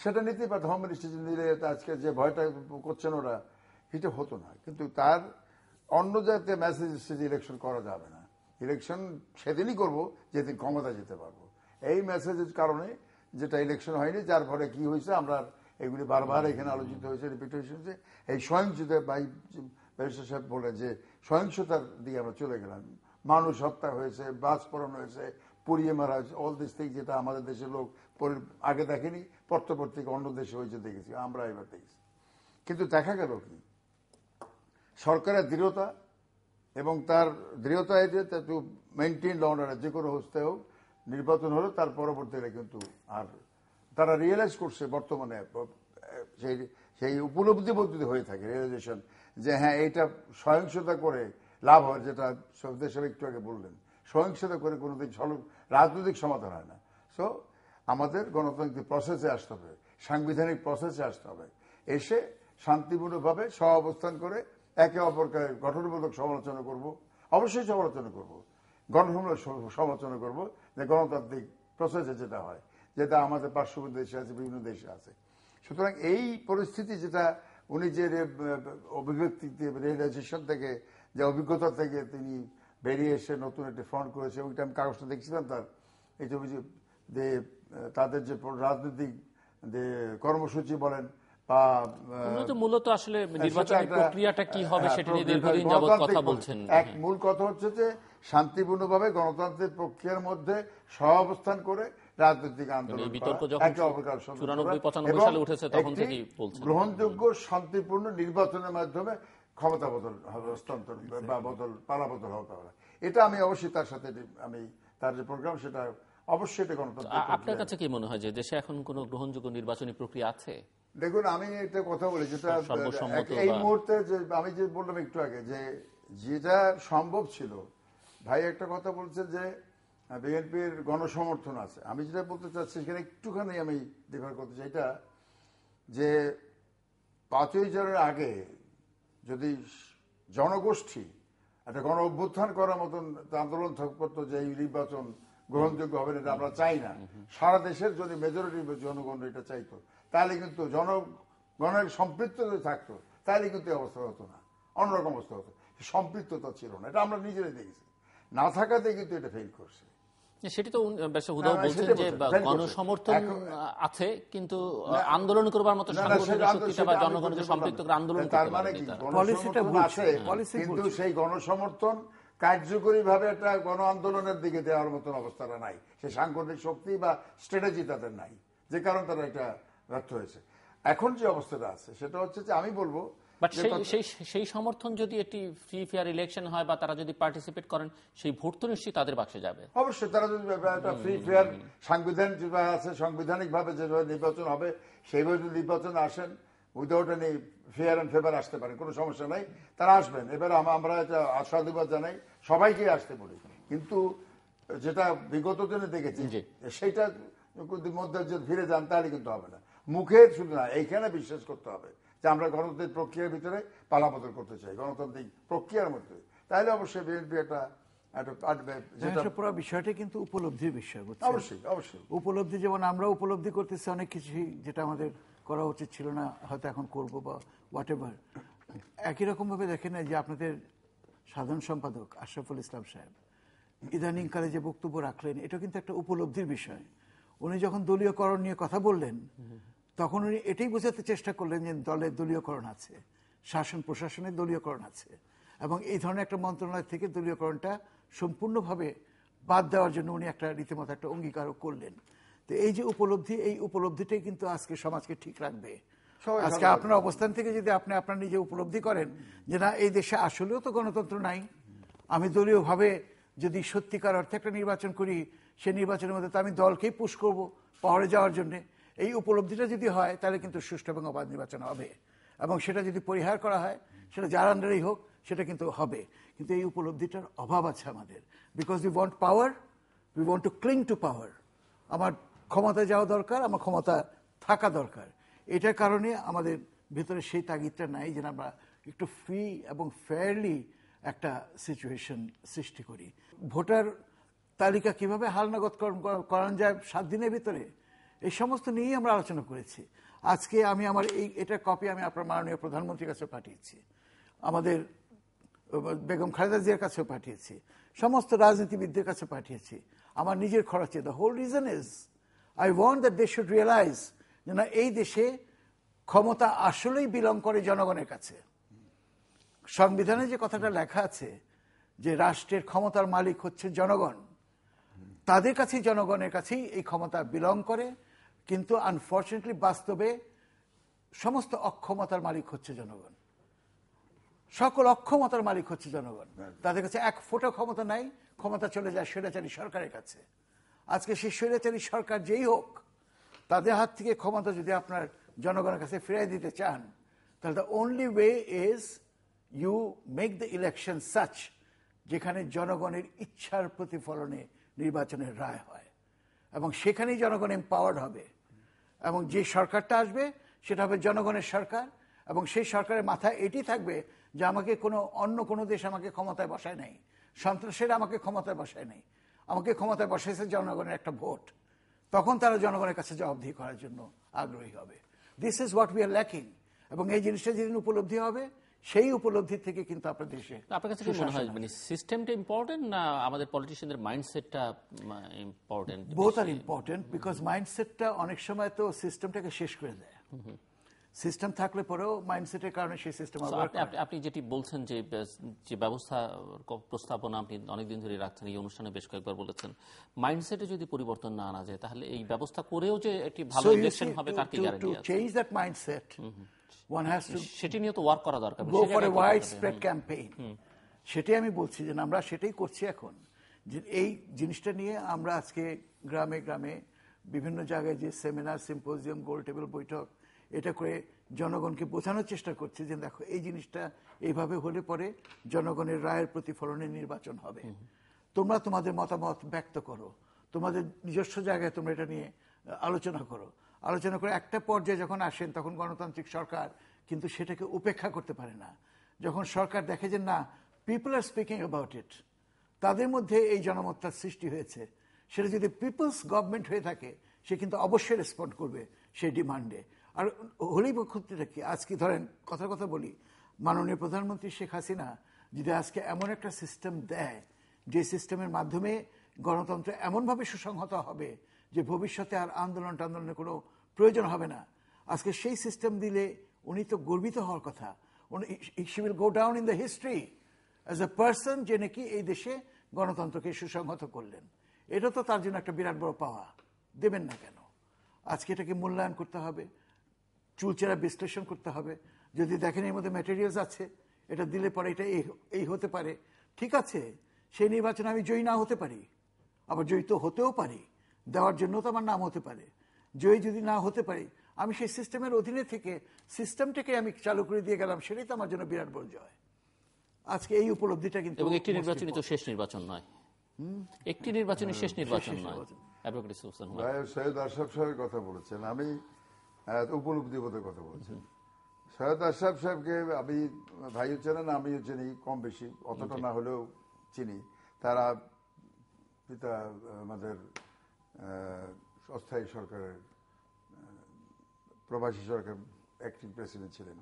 সেটা নিতে পারত হোম মিনিস্টার নিলে, আজকে যে ভয়টা করছেন ওরা, এটা হতো না। কিন্তু তার অন্য জাতীয় মেসেজ এসছে যে ইলেকশন করা যাবে না, ইলেকশন সেদিনই করবো যেদিন ক্ষমতা যেতে পারবো। এই মেসেজের কারণে যেটা ইলেকশন হয়নি, যার ফলে কি হয়েছে, আমরা এগুলি বারবার এখানে আলোচিত হয়েছে, রিপিট হয়েছে। এই সহিংসতা, ভাই ব্যারিস্টার সাহেব বলেন যে সহিংসতার দিকে আমরা চলে গেলাম, মানুষ হত্যা হয়েছে, বাস পোড়ানো হয়েছে, পুড়িয়ে মারা হয়েছে, অল দিস থিং, যেটা আমাদের দেশের লোক আগে দেখেনি, পরবর্তীতে অন্য দেশে হয়েছে, দেখেছি আমরা, এবার দেখেছি। কিন্তু দেখা গেল কি, সরকারের দৃঢ়তা, এবং তার দৃঢ়তা to maintain law and order, যে কোনো হস্তে হোক, নির্বাচন হলো, তার পরবর্তীতে কিন্তু আর তারা রিয়েলাইজ করছে বর্তমানে, সেই সেই উপলব্ধি বর্ধিত হয়ে থাকে, রিয়েলাইজেশন যে হ্যাঁ, এইটা সহিংসতা করে লাভ হয়, যেটা দেশ একটু আগে বললেন, সহিংসতা করে কোনোদিন রাজনৈতিক সমাধান হয় না। সো আমাদের গণতান্ত্রিক প্রসেসে আসতে হবে, সাংবিধানিক প্রসেসে আসতে হবে, এসে শান্তিপূর্ণভাবে সহ অবস্থান করে একে অপরকে গঠনমূলক সমালোচনা করব, অবশ্যই সমালোচনা করব, গণমূলক সমালোচনা করব, যে গণতান্ত্রিক প্রসেসে যেটা হয়, যেটা আমাদের পার্শ্ববর্তী দেশে আছে, বিভিন্ন দেশে আছে। সুতরাং এই পরিস্থিতি, যেটা উনি যে অভিব্যক্তি রিয়েলাইজেশন থেকে, যে অভিজ্ঞতা থেকে তিনি বেরিয়ে এসে নতুন একটি ফ্রন্ট করেছে, এবং আমি কাগজটা দেখছিলাম তার, এই যে তাদের যে রাজনৈতিক কর্মসূচি বলেন, বা মূলত আসলে নির্বাচনের প্রক্রিয়াটা কি হবে সেটা নিয়ে দীর্ঘদিন যাবত কথা বলছেন। এক মূল কথা হচ্ছে যে শান্তিপূর্ণভাবে গণতান্ত্রিক প্রক্রিয়ার মধ্যে সহাবস্থান করে রাজনৈতিক আন্দোলন, গ্রহণযোগ্য শান্তিপূর্ণ নির্বাচনের মাধ্যমে ক্ষমতা বদল হস্তান্তর বা বদল পালা বদল হতে হবে। এটা আমি অবশ্যই তার সাথে, আমি তার যে প্রোগ্রাম সেটা অবশ্যই এটা গণতন্ত্র। আপনার কাছে কি মনে হয় যে দেশে এখন কোনো গ্রহণযোগ্য নির্বাচনী প্রক্রিয়া আছে? দেখুন, আমি একটা কথা বলি, যেটা এই মুহূর্তে যে আমি যে বললাম একটু আগে যে যেটা সম্ভব ছিল, ভাই একটা কথা বলছেন যে বিএনপির গণসমর্থন আছে, আমি যেটা বলতে চাচ্ছি সেখানে একটুখানি আমি ডিফার করতে চাই, এটা যে পাঁচই জনের আগে যদি জনগোষ্ঠী একটা গণ অভ্যুত্থান করার মতন আন্দোলন থাকত যে এই নির্বাচন গ্রহণযোগ্য হবে না, আমরা চাই না, সারা দেশের যদি মেজরিটি জনগণ এটা চাইতো, তাহলে কিন্তু জনগণের সম্পৃক্ত যদি থাকতো তাহলে কিন্তু এই অবস্থা হতো না, অন্যরকম অবস্থা হতো, সম্পৃক্ততা ছিল না, এটা আমরা নিজেরাই দেখেছি, না থাকাতে কিন্তু এটা ফেল করছে। সেটি তো হুদাও বলছেন যে গণসমর্থন আছে কিন্তু আন্দোলন করবার মতো জনগণকে সম্পৃক্ত করে আন্দোলন, তার মানে কিন্তু সেই গণসমর্থন কার্যকরী ভাবে একটা গণ আন্দোলনের দিকে দেওয়ার মতন অবস্থাটা নাই, সে সাংগঠনিক শক্তি বা স্ট্র্যাটেজি তাদের নাই, যে কারণে তারা এটা ব্যর্থ হয়েছে। এখন যে অবস্থাটা আছে সেটা হচ্ছে যে আমি বলবো সেই সমর্থন যদি একটি ফ্রি ফেয়ার ইলেকশন হয় বা তারা যদি পার্টিসিপেট করেন সেই ভোট তো নিশ্চয়ই তাদের বাক্সে যাবে। অবশ্যই তারা যদি একটা ফ্রি ফেয়ার সংবিধান যেভাবে আছে, সাংবিধানিকভাবে যেভাবে নির্বাচন হবে সেইভাবে যদি নির্বাচন আসেন, without any fair and favour আসতে পারেন, কোনো সমস্যা নাই, তারা আসবেন। এবার আমরা এটা আশাবাদ জানাই, সবাইকে আসতে বলি, কিন্তু যেটা বিগত দিনে দেখেছি সেটা মধ্যে যদি ফিরে যান তাহলে কিন্তু হবে না। মুখে শুধু না, এইখানে বিশ্বাস করতে হবে যে আমরা গণতান্ত্রিক প্রক্রিয়ার ভিতরে পালাবদল করতে চাই, গণতান্ত্রিক প্রক্রিয়ার মধ্যে, তাহলে অবশ্যই বিএনপি একটা পুরো বিষয়টা কিন্তু উপলব্ধির বিষয়, অবশ্যই অবশ্যই উপলব্ধি, যেমন আমরা উপলব্ধি করতেছি অনেক কিছুই যেটা আমাদের করা উচিত ছিল না, হয়তো এখন করবো বা হোয়াট এভার। একই রকমভাবে দেখেন যে আপনাদের সাধারণ সম্পাদক আশরাফুল ইসলাম সাহেব ইদানিংকালে যে বক্তব্য রাখলেন, এটা কিন্তু একটা উপলব্ধির বিষয়। উনি যখন দলীয়করণ নিয়ে কথা বললেন তখন উনি এটাই বোঝাতে চেষ্টা করলেন যে দলের দলীয়করণ আছে, শাসন প্রশাসনের দলীয়করণ আছে, এবং এই ধরনের একটা মন্ত্রণালয় থেকে দলীয়করণটা সম্পূর্ণভাবে বাদ দেওয়ার জন্য উনি একটা রীতিমতো একটা অঙ্গীকারও করলেন। তো এই যে উপলব্ধি, এই উপলব্ধিটাই কিন্তু আজকে সমাজকে ঠিক রাখবে। আজকে আপনার অবস্থান থেকে যদি আপনি আপনার নিজে উপলব্ধি করেন যে না, এই দেশে আসলেও তো গণতন্ত্র নাই, আমি দলীয়ভাবে যদি সত্যিকার অর্থে একটা নির্বাচন করি, সেই নির্বাচনের মধ্যে তো আমি দলকেই পুশ করবো পাওয়ারে যাওয়ার জন্যে, এই উপলব্ধিটা যদি হয় তাহলে কিন্তু সুষ্ঠু এবং অবাধ নির্বাচন হবে, এবং সেটা যদি পরিহার করা হয়, সেটা যার আন্ডারেই হোক সেটা কিন্তু হবে। কিন্তু এই উপলব্ধিটার অভাব আছে আমাদের, because we want power, we want to cling to power, আমার ক্ষমতায় যাওয়া দরকার, আমার ক্ষমতা থাকা দরকার, এটার কারণে আমাদের ভিতরে সেই তাগিদটা নাই যেন আমরা একটু ফ্রি এবং ফেয়ারলি একটা সিচুয়েশন সৃষ্টি করি। ভোটার তালিকা কিভাবে হালনাগদ করানো যায় সাত দিনের ভিতরে, এই সমস্ত নিয়েই আমরা আলোচনা করেছি। আজকে আমি আমার এই এটার কপি আমি আপনার মাননীয় প্রধানমন্ত্রীর কাছে পাঠিয়েছি, আমাদের বেগম খালেদা জিয়ার কাছেও পাঠিয়েছি, সমস্ত রাজনীতিবিদদের কাছে পাঠিয়েছি, আমার নিজের খরচে। The whole reason is I want that they should realise যে না, এই দেশে ক্ষমতা আসলেই বিলং করে জনগণের কাছে। সংবিধানে যে কথাটা লেখা আছে যে রাষ্ট্রের ক্ষমতার মালিক হচ্ছে জনগণ, তাদের কাছেই, জনগণের কাছেই এই ক্ষমতা বিলং করে, কিন্তু আনফর্চুনেটলি বাস্তবে সমস্ত অক্ষমতার মালিক হচ্ছে জনগণ, সকল অক্ষমতার মালিক হচ্ছে জনগণ, তাদের কাছে এক ফোঁটা ক্ষমতা নাই, ক্ষমতা চলে যায় স্বৈরাচারী সরকারের কাছে। আজকে সেই স্বৈরাচারী সরকার যেই হোক, তাদের হাত থেকে ক্ষমতা যদি আপনার জনগণের কাছে ফিরিয়ে দিতে চান, তাহলে the only way is you make the election such, যেখানে জনগণের ইচ্ছার প্রতিফলনে নির্বাচনের রায় হয়, এবং সেখানেই জনগণ এম্পাওয়ার্ড হবে, এবং যে সরকারটা আসবে সেটা হবে জনগণের সরকার, এবং সেই সরকারের মাথায় এটি থাকবে যে আমাকে কোনো অন্য কোনো দেশ আমাকে ক্ষমতায় বসায় নাই, সন্ত্রাসীরা আমাকে ক্ষমতায় বসায় নাই, আমাকে ক্ষমতায় বসাইছে জনগণের একটা ভোট, তখন তারা জনগণের কাছে জবাবদিহি করার জন্য আগ্রহী হবে। This is what we are lacking, এবং এই জিনিসটা যেদিন উপলব্ধি হবে, সেই উপলব্ধি থেকে কিন্তু আপনাদের দেশে। আপনার কাছে কি মনে হয়, মানে সিস্টেমটা ইম্পর্টেন্ট না আমাদের পলিটিশিয়ানদের মাইন্ডসেটটা important? Both are important, because মাইন্ডসেটটা অনেক সময় তো সিস্টেমটাকে শেষ করে দেয়, সিস্টেম থাকলে পরেও মাইন্ডসেটের কারণে সেই সিস্টেম। আপনি যেটি বলছেন যে যে ব্যবস্থা প্রস্তাবনা আপনি অনেকদিন ধরে রাখছেন, এই অনুষ্ঠানে বেশ কয়েকবার বলেছেন, মাইন্ডসেটে যদি পরিবর্তন না আনা যায় তাহলে এই ব্যবস্থা করেও যে একটি ভালো ইলেকশন হবে তার কি গ্যারান্টি আছে? Change that mindset, one has to, সেটি নিয়ে তো ওয়ার্ক করা দরকার, go for a wide spread campaign, সেটাই আমি বলছি যে আমরা সেটাই করছি এখন। जिनिसटा निये आमरा आजके ग्रामे ग्रामे विभिन्न जायगाय जे सेमिनार सिम्पोजियम गोल टेबल बैठक एटा करे जनगणके बोझानोर चेष्टा करछि जे देखो एई जिनिसटा एइभावे होले परे जनगणेर रायेर प्रतिफलने निर्वाचन होबे तोमरा तोमादेर मतामत व्यक्त करो तोमादेर निजस्व जायगाय तोमरा एटा निये आलोचना करो आलोचना करे एकटा पर्याये जखन आसेन तखन गणतान्त्रिक सरकार किन्तु सेटाके उपेक्षा करते पारे ना जखन सरकार देखे जे ना people are speaking about it तादेर मध्य एई जनमतटार सृष्टि हयेछे सेटा जदि पिपल्स गवर्नमेंट हये थाके से किन्तु अवश्यई रेसपन्ड करबे सेई डिमांडे और होलेई बक्षते कि आज की धरेन कथार कथा बोली माननीय प्रधानमंत्री शेख हासिना जदि आज के एमन एकटा सिस्टेम देय जे सिस्टेमेर माध्यमे गणतंत्र एमन भावे सुसंहत होबे जे भविष्यते आर आंदोलन टांदोलनेर कोनो प्रयोजन होबे ना आज के सेई सिस्टेम दिले उनी तो गर्वित होवार कथा she will go down in the history as a person जे नाकि एई देशे गणतंत्रके सुसंहत करलेन एटा तो तार जोन्नो एकटा बिराट बड़ पावा देबेन ना केन आजके एटाके मूल्यायन करते होबे चुलचेरा विश्लेषण करते होबे जदि देखेन एर मध्ये मटेरियाल्स आछे एटा दिले परे एटा एई होते पारे ठीक आछे सेई निर्वाचने आमि जयी ना होते पारि आबार जयी तो होतेओ पारि देওয়ার জন্য তো আমার নাম হতে পারে জয়ী যদি না হতে পারি আমি সেই সিস্টেমের অধীনে থেকে সিস্টেমটাকে আমি চালু করে দিয়ে গেলাম সেটাই তো আমার জন্য বিরাট বড় জয় আজকে এই উপলব্ধিটা কিন্তু এবং একটি নির্বাচনই তো শেষ নির্বাচন নয় একটি নির্বাচনই শেষ নির্বাচন নয় অ্যাডভোকেট সুলতান ভাই সৈয়দ আশরাফ সাহেবের কথা বলেছেন আমি উপলব্ধিবোধের কথা বলছি সৈয়দ আশরাফ সাহেবকে আমি ভাইও চেনেন আমিও চিনি কম বেশি অতটা না হলেও চিনি তারা পিতা আমাদের অস্থায়ী সরকারের প্রবাসী সরকার অ্যাক্টিং প্রেসিডেন্ট ছিলেন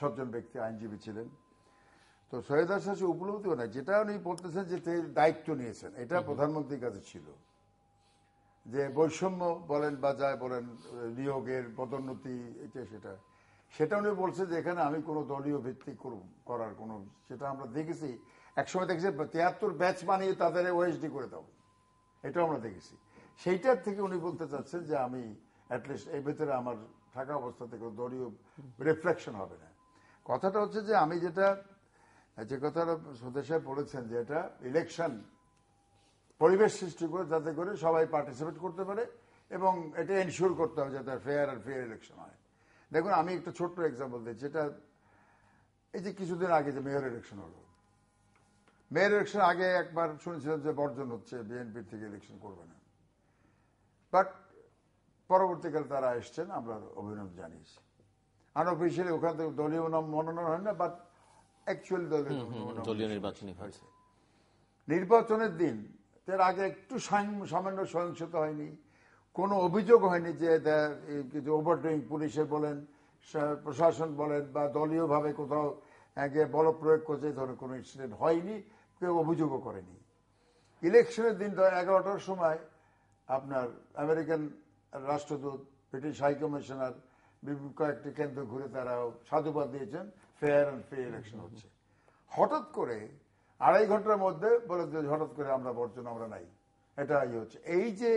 সজ্জন ব্যক্তি আইনজীবী ছিলেন তো সৈয়দ আশরাফ সাহেব উপলব্ধি না যেটা উনি বলতেছেন যে দায়িত্ব নিয়েছেন এটা প্রধানমন্ত্রীর কাছে ছিল যে বৈষম্য বলেন বা যায় বলেন নিয়োগের পদোন্নতি এটা সেটা সেটা উনি বলছে যে এখানে আমি কোনো দলীয় ভিত্তি করব করার কোনো সেটা আমরা দেখেছি একসময় দেখেছি তিয়াত্তর ব্যাচ বানিয়ে তাদের ওএসডি করে দাও এটাও আমরা দেখেছি সেইটার থেকে উনি বলতে চাচ্ছেন যে আমি অ্যাটলিস্ট এর ভিতরে আমার থাকা অবস্থা থেকে দলীয় রিফ্লেকশন হবে না কথাটা হচ্ছে যে আমি যেটা যে কথাটা সদেশে বলেছেন যে এটা ইলেকশন পরিবেশ সৃষ্টি করে যাতে করে সবাই পার্টিসিপেট করতে পারে এবং এটা এনশিওর করতে হবে যাতে ফেয়ার আর ফেয়ার ইলেকশন হয় দেখুন আমি একটা ছোট্ট এক্সাম্পল দিই যেটা এই যে কিছুদিন আগে যে মেয়র ইলেকশন হলো মেয়র ইলেকশন আগে একবার শুনেছিলাম যে বর্জন হচ্ছে বিএনপির থেকে ইলেকশন করবে না বাট পরবর্তীকালে তারা এসছেন আমরা অভিনন্দন জানিয়েছি আনঅফিসিয়ালি ওখান থেকে দলীয় নাম মনোনয়ন হয় না বাট অ্যাকচুয়ালি দলীয় নির্বাচনী হয়েছে নির্বাচনের দিন তার আগে একটু সামান্য সহিংসতা হয়নি কোনো অভিযোগ হয়নি যে ওভারডুইং পুলিশে বলেন প্রশাসন বলেন বা দলীয়ভাবে কোথাও গিয়ে বল প্রয়োগ করছে এই ধরনের কোনো ইনসিডেন্ট হয়নি কেউ অভিযোগও করেনি ইলেকশনের দিন এগারোটার সময় আপনার আমেরিকান রাষ্ট্রদূত ব্রিটিশ হাই কমিশনার কয়েকটি কেন্দ্র ঘুরে তারাও সাধুবাদ দিয়েছেন ফেয়ার অ্যান্ড ফ্রি ইলেকশন হচ্ছে হঠাৎ করে আড়াই ঘন্টার মধ্যে বলে হঠাৎ করে আমরা বর্জন আমরা নাই এটা ইয়ে হচ্ছে এই যে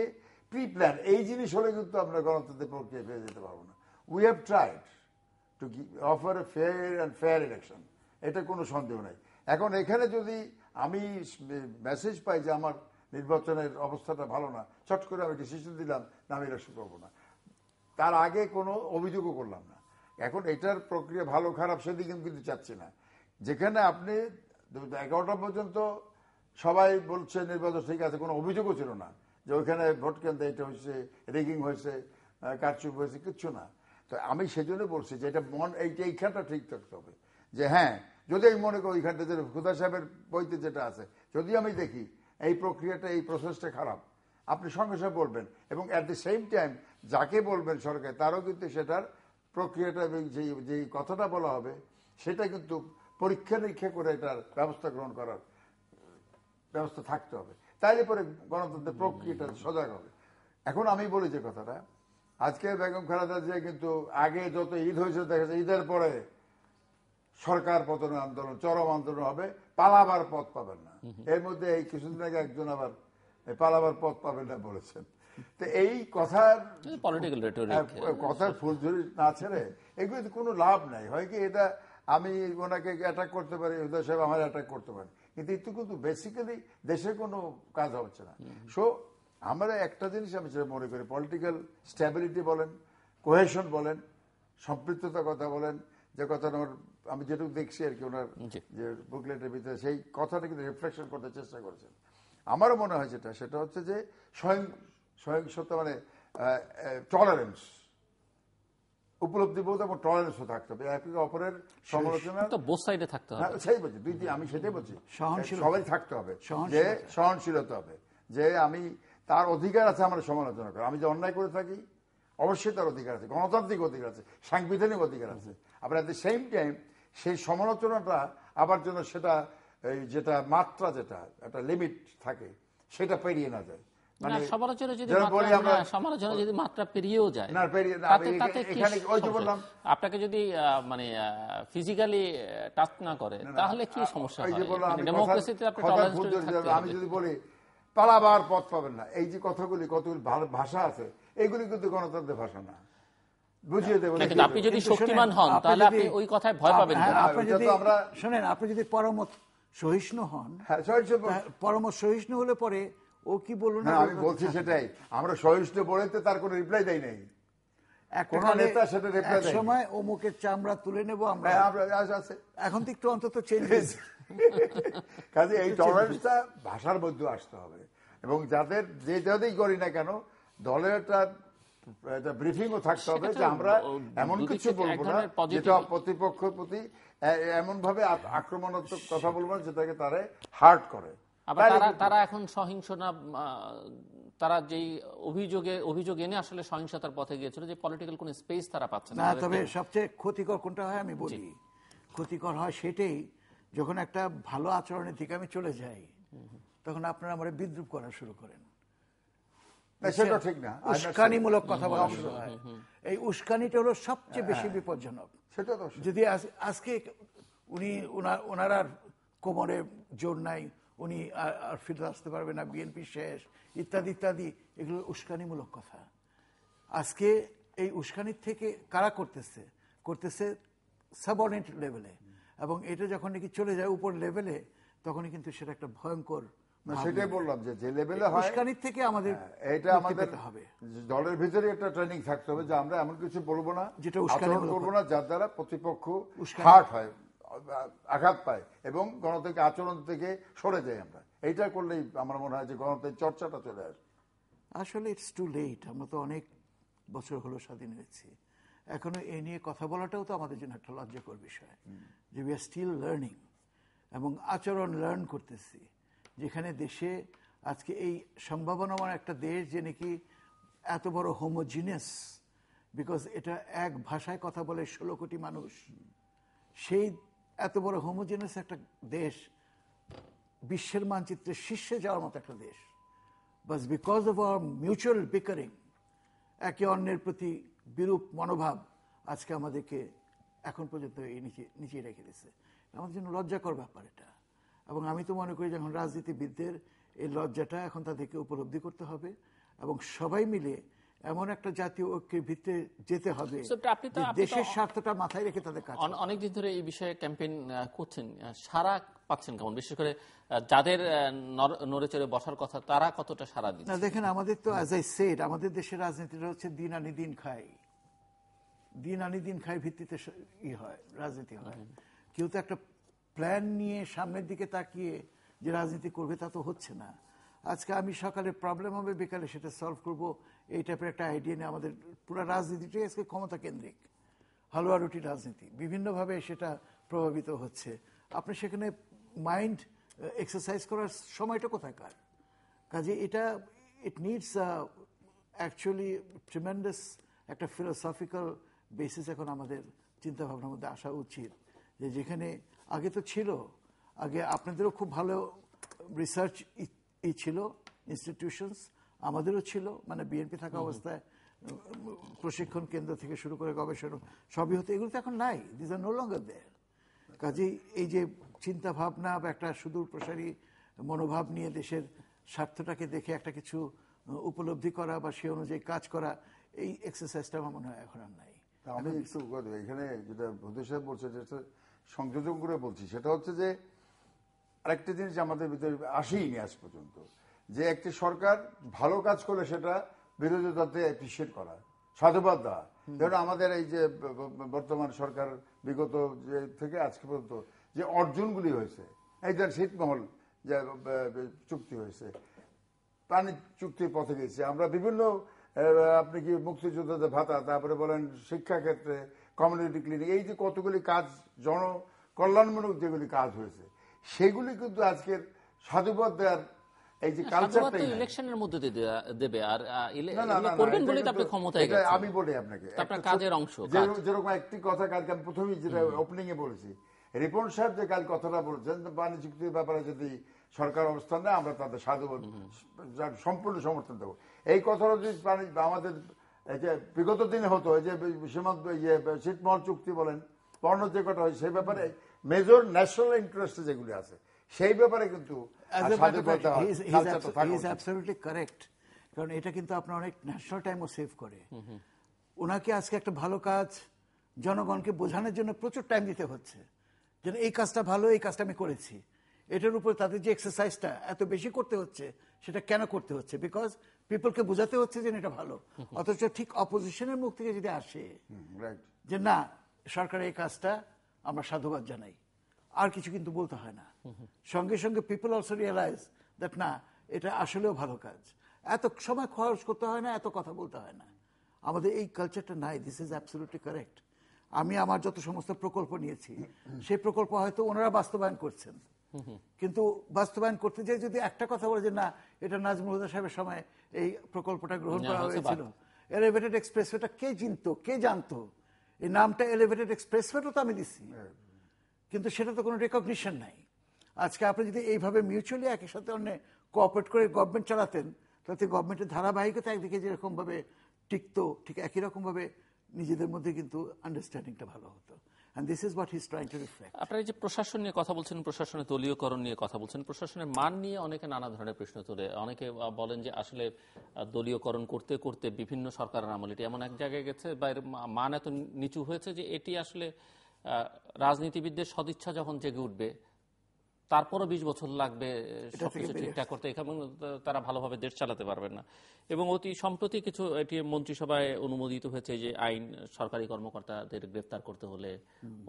প্রি প্ল্যান এই জিনিস হলে কিন্তু আমরা গণতন্ত্রের প্রক্রিয়া পেয়ে যেতে পারবো না we have tried to offer a fair and fair election এটা কোনো সন্দেহ নাই এখন এখানে যদি আমি মেসেজ পাই যে আমার নির্বাচনের অবস্থাটা ভালো না চট করে আমি ডিসিশন দিলাম না আমি ইলেকশন করবো না তার আগে কোনো অভিযোগও করলাম না এখন এটার প্রক্রিয়া ভালো খারাপ সেদিকে আমি কিন্তু চাচ্ছি না যেখানে আপনি এগারোটা পর্যন্ত সবাই বলছে নির্বাচন ঠিক আছে কোনো অভিযোগও ছিল না যে ওইখানে ভোট কেন্দ্রে এটা হয়েছে রিগিং হয়েছে কারচুপি হয়েছে কিচ্ছু না তো আমি সেজন্য বলছি যে এটা মন এইটা এইখানটা ঠিক থাকতে হবে যে হ্যাঁ যদি আমি মনে করি ওইখানটা যে খুদা সাহেবের বইতে যেটা আছে যদি আমি দেখি এই প্রক্রিয়াটা এই প্রসেসটা খারাপ আপনি সঙ্গে সঙ্গে বলবেন এবং অ্যাট দ্য সেম টাইম যাকে বলবেন সরকার তারও কিন্তু সেটার প্রক্রিয়াটা এবং যেই যেই কথাটা বলা হবে সেটা কিন্তু পরীক্ষা নিরীক্ষা করে এটার ব্যবস্থা গ্রহণ করার ব্যবস্থা থাকতে হবে তাইলে পরে গণতন্ত্রের প্রক্রিয়াটা সজাগ হবে এখন আমি বলি যে কথাটা আজকে বেগম খালেদা জিয়া কিন্তু আগে যত ঈদ হয়েছে দেখা যায় ঈদের পরে সরকার পতনের আন্দোলন চরম আন্দোলন হবে পালাবার পথ পাবেন না এর মধ্যে এই কিছুদিন আগে একজন আবার পালাবার পথ পাবেন না বলেছেন তো এই কথার পলিটিক্যাল রেটরিক কথার ফুলঝুরি না ছেড়ে এগুলোতে কোনো লাভ নাই হয় কি এটা আমি ওনাকে অ্যাটাক করতে পারি হুদা সাহেব আমার অ্যাটাক করতে পারি কিন্তু বেসিক্যালি দেশের কোনো কাজ হচ্ছে না। সো আমরা একটা জিনিস আমি যেটা মনে করি, পলিটিক্যাল স্ট্যাবিলিটি বলেন, কোহেশন বলেন, সম্পৃক্ততার কথা বলেন, যে কথা আমার আমি যেটুকু দেখছি আর কি ওনার যে বুকলেটের ভিতরে সেই কথাটা কিন্তু রিফ্লেকশন করতে চেষ্টা করেছেন। আমারও মনে হয় যেটা সেটা হচ্ছে যে স্বয়ং সহিংসতা মানে টলারেন্স, উপলব্ধি বোধ এবং টলারেন্সও থাকতে হবে, একে অপরের সমালোচনা থাকতে হবে। সেই বলছি দুই দিন, আমি সেটাই বলছি সবাই থাকতে হবে, যে সহনশীলতা হবে, যে আমি তার অধিকার আছে আমরা সমালোচনা করি, আমি যে অন্যায় করে থাকি অবশ্যই তার অধিকার আছে, গণতান্ত্রিক অধিকার আছে, সাংবিধানিক অধিকার আছে। আবার অ্যাট দ্য সেম টাইম সেই সমালোচনাটা আবার যেন সেটা এই যেটা মাত্রা যেটা একটা লিমিট থাকে সেটা পেরিয়ে না যায়। আপনাকে যদি মানে ফিজিক্যালি টাচ না করে তাহলে কি সমস্যা? আমি যদি বলি পালাবার পথ পাবেন না, এই যে কথাগুলি কতগুলি ভাষা আছে এইগুলি কিন্তু গণতন্ত্রের ভাষা না। বুঝিয়ে দেবো আপনি যদি শক্তিমান হন তাহলে আপনি ওই কথায় ভয় পাবেন না। আমরা শোনেন, আপনি যদি পরম সহিষ্ণু হন, পরম সহিষ্ণু হলে পরে ও কি বললো না, আমি বলছি সেটাই আমরা সহিষ্ণু বলেতে তার কোনো রিপ্লাই দেয় নাই। সময় ও মুখের চামড়া তুলে নেবো আমরা, এখন তো একটু অন্তত চেঞ্জেস। কাজে এই টলারেন্সটা ভাষার মধ্যে আসতে হবে, এবং যাদের যে যাদেরই করি না কেন দলের একটা ব্রিফিংও থাকতে হবে যে আমরা এমন কিছু বলবো না যেটা প্রতিপক্ষের প্রতি এমন ভাবে আক্রমণাত্মক কথা বলবো না যেটাকে তারা হার্ট করে। আবার তারা এখন সহিংস না, তারা যেই অভিযোগে অভিযোগ এনে আসলে সহিংসতার পথে গিয়েছিল যে পলিটিক্যাল কোন স্পেস তারা পাচ্ছে না। তবে সবচেয়ে ক্ষতিকর কোনটা হয় আমি বলি, ক্ষতিকর হয় সেটাই যখন একটা ভালো আচরণের দিকে আমি চলে যাই তখন আপনারা আমার বিদ্রুপ করা শুরু করেন। সেটা ঠিক না, উস্কানিমূলক কথা বলা শুরু হয়। এই উস্কানিটা হলো সবচেয়ে বেশি বিপজ্জনক। সেটা যদি আজকে উনি ওনার আর কোমরে জোর নাই, উনি আর ফিরে আসতে পারবে না, বিএনপি শেষ ইত্যাদি ইত্যাদি, এগুলো উস্কানিমূলক কথা। আজকে এই উস্কানির থেকে কারা করতেছে করতেছে সাবঅর্ডিনেট লেভেলে, এবং এটা যখন নাকি চলে যায় উপর লেভেলে তখনই কিন্তু সেটা একটা ভয়ঙ্কর। সেটাই বললাম যে যে লেভেলে হয় উস্কানির থেকে আমাদের এটা আমাদের হবে, দলের ভিতরে একটা ট্রেনিং থাকতে হবে যে আমরা এমন কিছু বলবো না যেটা উস্কানি করবো না, যার দ্বারা প্রতিপক্ষ হার্ট হয়, আঘাত পায় এবং গণতান্ত্রিক আচরণ থেকে সরে যাই আমরা। এইটা করলেই আমার মনে হয় যে গণতন্ত্রের চর্চাটা চলে আসবে। আসলে ইটস টু লেট, আমরা তো অনেক বছর হলো স্বাধীন হয়েছি, এখনো এ নিয়ে কথা বলাটাও তো আমাদের জন্য একটা লজ্জাকর বিষয় যে উই আর স্টিল লার্নিং এবং আচরণ লার্ন করতেছি। যেখানে দেশে আজকে এই সম্ভাবনামান একটা দেশ যে নাকি এত বড় হোমোজিনিয়াস, বিকজ এটা এক ভাষায় কথা বলে ষোলো কোটি মানুষ, সেই এত বড় হোমোজেনাস একটা দেশ বিশ্বের মানচিত্রে শীর্ষে যাওয়ার মতো একটা দেশ, বাস because of our mutual bickering, একে অন্যের প্রতি বিরূপ মনোভাব আজকে আমাদেরকে এখন পর্যন্ত এই নিচে নিচেই রেখে দিয়েছে। আমাদের জন্য লজ্জাকর ব্যাপার এটা, এবং আমি তো মনে করি যখন রাজনীতিবিদদের এই লজ্জাটা এখন তাদেরকে উপলব্ধি করতে হবে এবং সবাই মিলে এমন একটা জাতীয় ঐক্যের ভিত্তিতে যেতে হবে, দেশের স্বার্থটা মাথায় রেখে তাদের কাজ। অনেকদিন ধরে এই বিষয়ে ক্যাম্পেইন করছেন, সারা পাচ্ছেন কেমন? বিশেষ করে যাদের নড়েচড়ে বসার কথা তারা কতটা সারা দিচ্ছে না? দেখেন আমাদের তো অ্যাজ আই সেড আমাদের দেশের রাজনীতিটা হচ্ছে দিন আনি দিন খাই, দিন আনি দিন খাই ভিত্তিতে ই হয় রাজনীতি হয়। কেউ তো একটা প্ল্যান নিয়ে সামনের দিকে তাকিয়ে যে রাজনীতি করবে তা তো হচ্ছে না। আজকে আমি সকালে প্রবলেম হবে বিকালে সেটা সলভ করবো, এই টাইপের একটা আইডিয়া নিয়ে আমাদের পুরো রাজনীতিটাই আজকে ক্ষমতা কেন্দ্রিক হালুয়া রুটি রাজনীতি, বিভিন্নভাবে সেটা প্রভাবিত হচ্ছে। আপনি সেখানে মাইন্ড এক্সারসাইজ করার সময়টা কোথাকার? কাজে এটা ইট নিডস অ্যাকচুয়ালি ট্রিমেন্ডাস একটা ফিলোসফিক্যাল বেসিস এখন আমাদের চিন্তাভাবনার মধ্যে আসা উচিত, যে যেখানে আগে তো ছিল, আগে আপনাদেরও খুব ভালো রিসার্চ ই ছিল ইনস্টিটিউশনস, আমাদেরও ছিল, মানে বিএনপি থাকা অবস্থায় প্রশিক্ষণ কেন্দ্র থেকে শুরু করে গবেষণা সবই হতো, এগুলো তো এখন নাই, দিস আর নো লঙ্গার দেয়ার। কাজেই এই যে চিন্তা ভাবনা বা একটা সুদূর প্রসারী মনোভাব নিয়ে দেশের স্বার্থটাকে দেখে একটা কিছু উপলব্ধি করা বা সে অনুযায়ী কাজ করা, এই এক্সারসাইজটা আমার মনে হয় এখন আর নাই। আমি একটু এখানে যেটা ভদ্র সাহেব বলছে সংযোজন করে বলছি, সেটা হচ্ছে যে আরেকটা জিনিস আমাদের ভিতরে আসেইনি আজ পর্যন্ত, যে একটি সরকার ভালো কাজ করলে সেটা বিরোধী দলকে অ্যাপ্রিসিয়েট করা, সাধুবাদ দেওয়া। যেমন আমাদের এই যে বর্তমান সরকার বিগত যে থেকে আজকে পর্যন্ত যে অর্জনগুলি হয়েছে, এই যে ছিটমহল যে চুক্তি হয়েছে, পানি চুক্তির পথে গেছে আমরা বিভিন্ন, আপনি কি মুক্তিযোদ্ধাদের ভাতা, তারপরে বলেন শিক্ষাক্ষেত্রে, কমিউনিটি ক্লিনিক, এই যে কতগুলি কাজ জনকল্যাণমূলক যেগুলি কাজ হয়েছে সেগুলি কিন্তু আজকের সাধুবাদ দেওয়ার এই যে কালচারটা ইলেকশনের মধ্যে দেবে। আর আমি বলি আপনাকে কাজের অংশ, যেরকম একটি কথা কালকে আমি প্রথমেই যেটা ওপেনিং এ বলেছি, রিপন সাহেব যে কাল কথাটা বলেছেন বাণিজ্য চুক্তির ব্যাপারে যদি সরকার অবস্থান নেয় আমরা তাদের সাধুবাদ সম্পূর্ণ সমর্থন দেবো। এই কথাটা যদি আমাদের বিগত দিনে হতো, যে সীমান্ত ইয়ে ছিটমহল চুক্তি বলেন, পণ্য যে কটা হয় সেই ব্যাপারে মেজর ন্যাশনাল ইন্টারেস্ট যেগুলি আছে সেই ব্যাপারে কিন্তু কারেক্ট, কারণ এটা কিন্তু আপনার অনেক ন্যাশনাল টাইমও সেভ করে। ওনাকে আজকে একটা ভালো কাজ জনগণকে বোঝানোর জন্য প্রচুর টাইম দিতে হচ্ছে, যেন এই কাজটা ভালো, এই কাজটা আমি করেছি, এটার উপর তাদের যে এক্সারসাইজটা এত বেশি করতে হচ্ছে সেটা কেন করতে হচ্ছে? বিকজ পিপলকে বোঝাতে হচ্ছে যে এটা ভালো। অথচ ঠিক অপোজিশনের মুখ থেকে যদি আসে যে না সরকার এই কাজটা আমরা সাধুবাদ জানাই, আর কিছু কিন্তু বলতে হয় না, সঙ্গে সঙ্গে পিপল অলসো রিয়েলাইজ দ্যাট না এটা আসলেও ভালো কাজ, এত সময় খরচ করতে হয় না, এত কথা বলতে হয় না। আমাদের এই কালচারটা নাই। This is absolutely correct. আমি আমার যত সমস্ত প্রকল্প নিয়েছি সেই প্রকল্প হয়তো ওনারা বাস্তবায়ন করছেন, কিন্তু বাস্তবায়ন করতে যে যদি একটা কথা বলে যে না এটা নাজমুল হুদা সাহেবের সময় এই প্রকল্পটা গ্রহণ করা হয়েছিল, এলিভেটেড এক্সপ্রেসওয়েটা কে চিনতো, কে জানতো? এই নামটা এলিভেটেড এক্সপ্রেসওয়েটা তো আমি দিচ্ছি, কিন্তু সেটা তো কোনো রেকগনিশন নাই। আজকে আপনি যদি এইভাবে মিউচুয়ালি একই সাথে অন্য কোঅপারেট করে গভর্নমেন্ট চালাতেন, তাতে গভর্নমেন্টের ধারাবাহিকতা একদিকে যেরকমভাবে টিকতো ঠিক একই রকমভাবে নিজেদের মধ্যে কিন্তু আন্ডারস্ট্যান্ডিংটা ভালো হতো। And this is what he's trying to reflect. আপনারা যে প্রশাসন নিয়ে কথা বলছেন, প্রশাসনের দলীয়করণ নিয়ে কথা বলছেন, প্রশাসনের মান নিয়ে অনেকে নানা ধরনের প্রশ্ন তোলে। অনেকে বলেন যে আসলে দলীয়করণ করতে করতে বিভিন্ন সরকারের আমলে এটি এমন এক জায়গায় গেছে বা এর মান এত নিচু হয়েছে যে এটি আসলে রাজনীতিবিদদের সদিচ্ছা যখন জেগে উঠবে তারপরও বিশ বছর লাগবে সবকিছু ঠিকঠাক করতে, এবং তারা ভালোভাবে দেশ চালাতে পারবেন না। এবং অতি সম্প্রতি কিছু এটি মন্ত্রিসভায় অনুমোদিত হয়েছে যে আইন, সরকারি কর্মকর্তাদের গ্রেফতার করতে হলে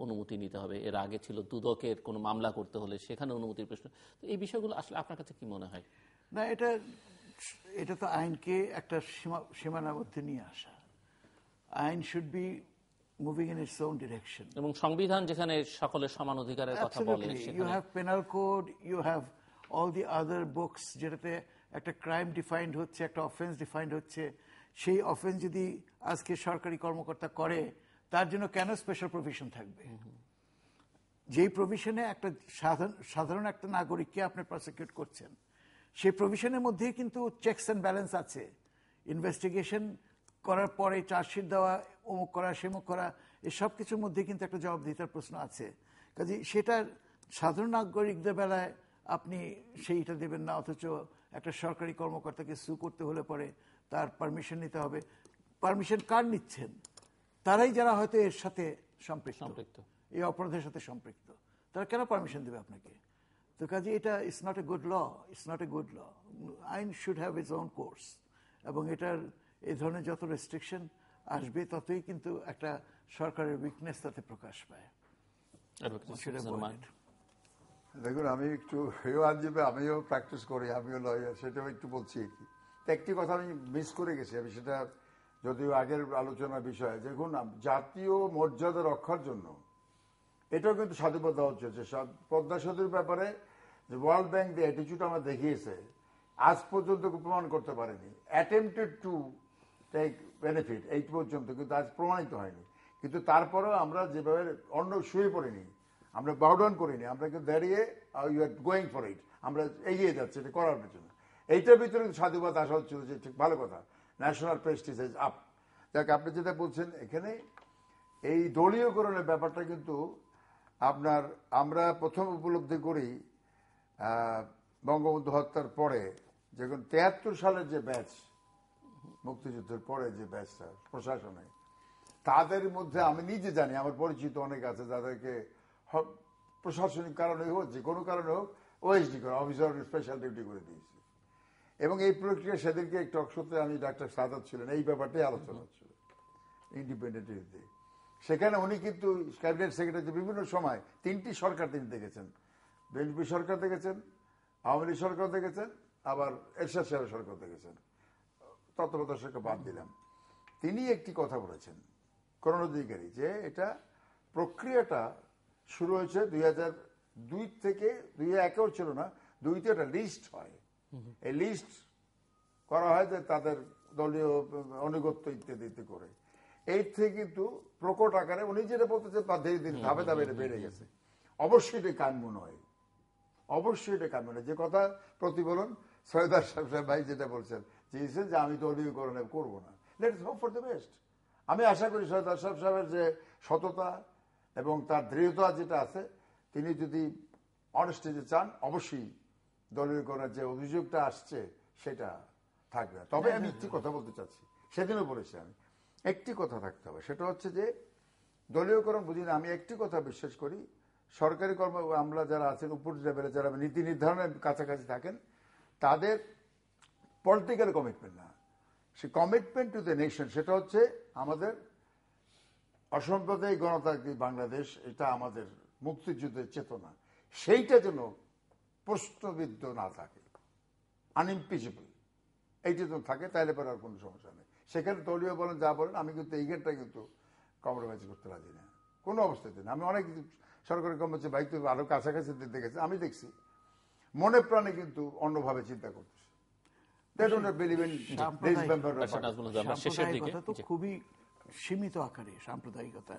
অনুমতি নিতে হবে। এর আগে ছিল দুদকের কোনো মামলা করতে হলে সেখানে অনুমতির প্রশ্ন। তো এই বিষয়গুলো আসলে আপনার কাছে কি মনে হয়? না, এটা এটা তো আইনকে একটা সীমা সীমানার মধ্যে নিয়ে আসা। আইন should be moving in its own direction. এবং সংবিধান যেখানে সকলের সমান অধিকারের কথা বলে, you have penal code, you have all the other books যেটাতে একটা crime defined হচ্ছে, একটা offense defined হচ্ছে। সেই offense যদি আজকে সরকারি কর্মকর্তা করে তার জন্য কেন স্পেশাল প্রভিশন থাকবে? যেই প্রভিশনে একটা সাধারণ সাধারণ একটা নাগরিককে আপনি প্রসিকিউট করছেন, সেই প্রভিশনের মধ্যে কিন্তু চেকস এন্ড ব্যালেন্স আছে। ইনভেস্টিগেশন করার পরে চার্জশিট দেওয়া, অমুক করা, সেমুক করা, এসব কিছুর মধ্যে কিন্তু একটা জবাবদিহিতার প্রশ্ন আছে। কাজে সেটা সাধারণ নাগরিকদের বেলায় আপনি সেইটা দেবেন না, অথচ একটা সরকারি কর্মকর্তাকে সু করতে হলে পরে তার পারমিশন নিতে হবে। পারমিশন কার নিচ্ছেন? তারাই যারা হয়তো এর সাথে সম্পৃক্ত, এই অপরাধের সাথে সম্পৃক্ত, তারা কেন পারমিশন দেবে আপনাকে? তো কাজে এটা it's not a good law, it's not a good law. আইন should have its own course. এবং এটার এই ধরনের যত রেস্ট্রিকশন আসবে ততই কিন্তু একটা সরকারের উইকনেস তাতে প্রকাশ পায়। দেখুন, আমি একটু আনজিবে, আমিও প্র্যাকটিস করি, আমিও লয়ার, সেটাও একটু বলছি। একটি কথা আমি মিস করে গেছি, আমি সেটা যদিও আগের আলোচনার বিষয়। দেখুন, জাতীয় মর্যাদা রক্ষার জন্য এটাও কিন্তু সাধুবাদ দেওয়া হচ্ছে। পদ্মা সেতুর ব্যাপারে ওয়ার্ল্ড ব্যাংক যে অ্যাটিচিউড আমরা দেখিয়েছে আজ পর্যন্ত প্রমাণ করতে পারেনি। অ্যাটেম্পটেড টু টেক বেনিফিট এই পর্যন্ত কিন্তু আজ প্রমাণিত হয়নি, কিন্তু তারপরেও আমরা যেভাবে অন্য শুয়ে পড়িনি, আমরা বাউডাউন করিনি, আমরা কিন্তু দাঁড়িয়ে you are going for it, আমরা এগিয়ে যাচ্ছি এটা করার জন্য। এইটার ভিতরে সাধুবাদ আসা হচ্ছিল যে ঠিক ভালো কথা, ন্যাশনাল প্রেস্টিজ ইজ আপ। যাক, আপনি যেটা বলছেন এখানে এই দলীয়করণের ব্যাপারটা কিন্তু আপনার আমরা প্রথম উপলব্ধি করি বঙ্গবন্ধু হত্যার পরে, যখন তেহাত্তর সালের যে ব্যাচ, মুক্তিযুদ্ধের পরে যে ব্যাচটা প্রশাসনে, তাদের মধ্যে আমি নিজে জানি আমার পরিচিত অনেক আছে যাদেরকে প্রশাসনিক কারণে হোক যে কোনো কারণে হোক ওএসডি করে, অফিসার স্পেশাল ডিউটি করে দিয়েছি। এবং এই প্রক্রিয়া সেদিনকে এক টকশোতে আমি ডাক্তার সাদাত ছিলেন, এই ব্যাপারটাই আলোচনা ছিল ইন্ডিপেন্ডেন্ট ইউতে। সেখানে উনি কিন্তু ক্যাবিনেট সেক্রেটারি বিভিন্ন সময় তিনটি সরকার তিনি দেখেছেন, বিএনপি সরকার দেখেছেন, আওয়ামী লীগ সরকার দেখেছেন, আবার এরশাদ সাহেবের সরকার দেখেছেন, তত্ত্বাবধায়ক সরকার বাদ দিলাম। তিনি একটি কথা বলেছেন করণাধিকারী, যে এটা প্রক্রিয়াটা শুরু হয়েছে দুই হাজার দুই থেকে, দুই একেও ছিল না, দুইতে একটা লিস্ট হয়, এই লিস্ট করা হয় যে তাদের দলীয় অনুগত্য ইত্যাদি করে, এই থেকে কিন্তু প্রকট আকারে উনি যেটা বলতেছে তা ধীরে ধীরে ধাপে ধাপে এটা বেড়ে গেছে। অবশ্যই এটা কানমুন হয়, অবশ্যই এটা কানমুন হয়। যে কথা প্রতিফলন সৈয়দার সাহেব ভাই যেটা বলছেন, চেয়েছেন যে আমি দলীয়করণ করবো না, let's hope for the best. আমি আশা করি সৈয়দার সাহেব সাহেবের যে সততা এবং তার দৃঢ়তা যেটা আছে, তিনি যদি অনেস্টলি যে চান, অবশ্যই দলীয়করণের যে অভিযোগটা আসছে সেটা থাকবে। তবে আমি একটি কথা বলতে চাচ্ছি, সেদিনও বলেছি আমি, একটি কথা থাকতে হবে, সেটা হচ্ছে যে দলীয়করণ বুঝি না। আমি একটি কথা বিশ্বাস করি, সরকারি কর্ম আমরা যারা আছেন উপর লেভেলে, যারা নীতি নির্ধারণের কাছাকাছি থাকেন, তাদের পলিটিক্যাল কমিটমেন্ট না, সে কমিটমেন্ট টু দ্য নেশন, সেটা হচ্ছে আমাদের অসাম্প্রদায়িক গণতান্ত্রিক বাংলাদেশ, এটা আমাদের মুক্তিযুদ্ধের চেতনা, সেইটা যেন প্রশ্নবিদ্ধ না থাকে, আনইমপিচেবল এইটা যেন থাকে, তাহলে পরে আর কোনো সমস্যা নেই। সেখানে দলীয় বলেন যা বলেন, আমি কিন্তু এইখানটা কিন্তু কম্প্রোমাইজ করতে রাজি না কোনো অবস্থাতে না। আমি অনেক সরকারি কর্মচারী ভাই তো আরও কাছাকাছি দেখেছি, আমি দেখছি মনে প্রাণে কিন্তু অন্যভাবে চিন্তা করতেছি। সাম্প্রদায়িকতা তো খুবই সীমিত আকারে, সাম্প্রদায়িকতা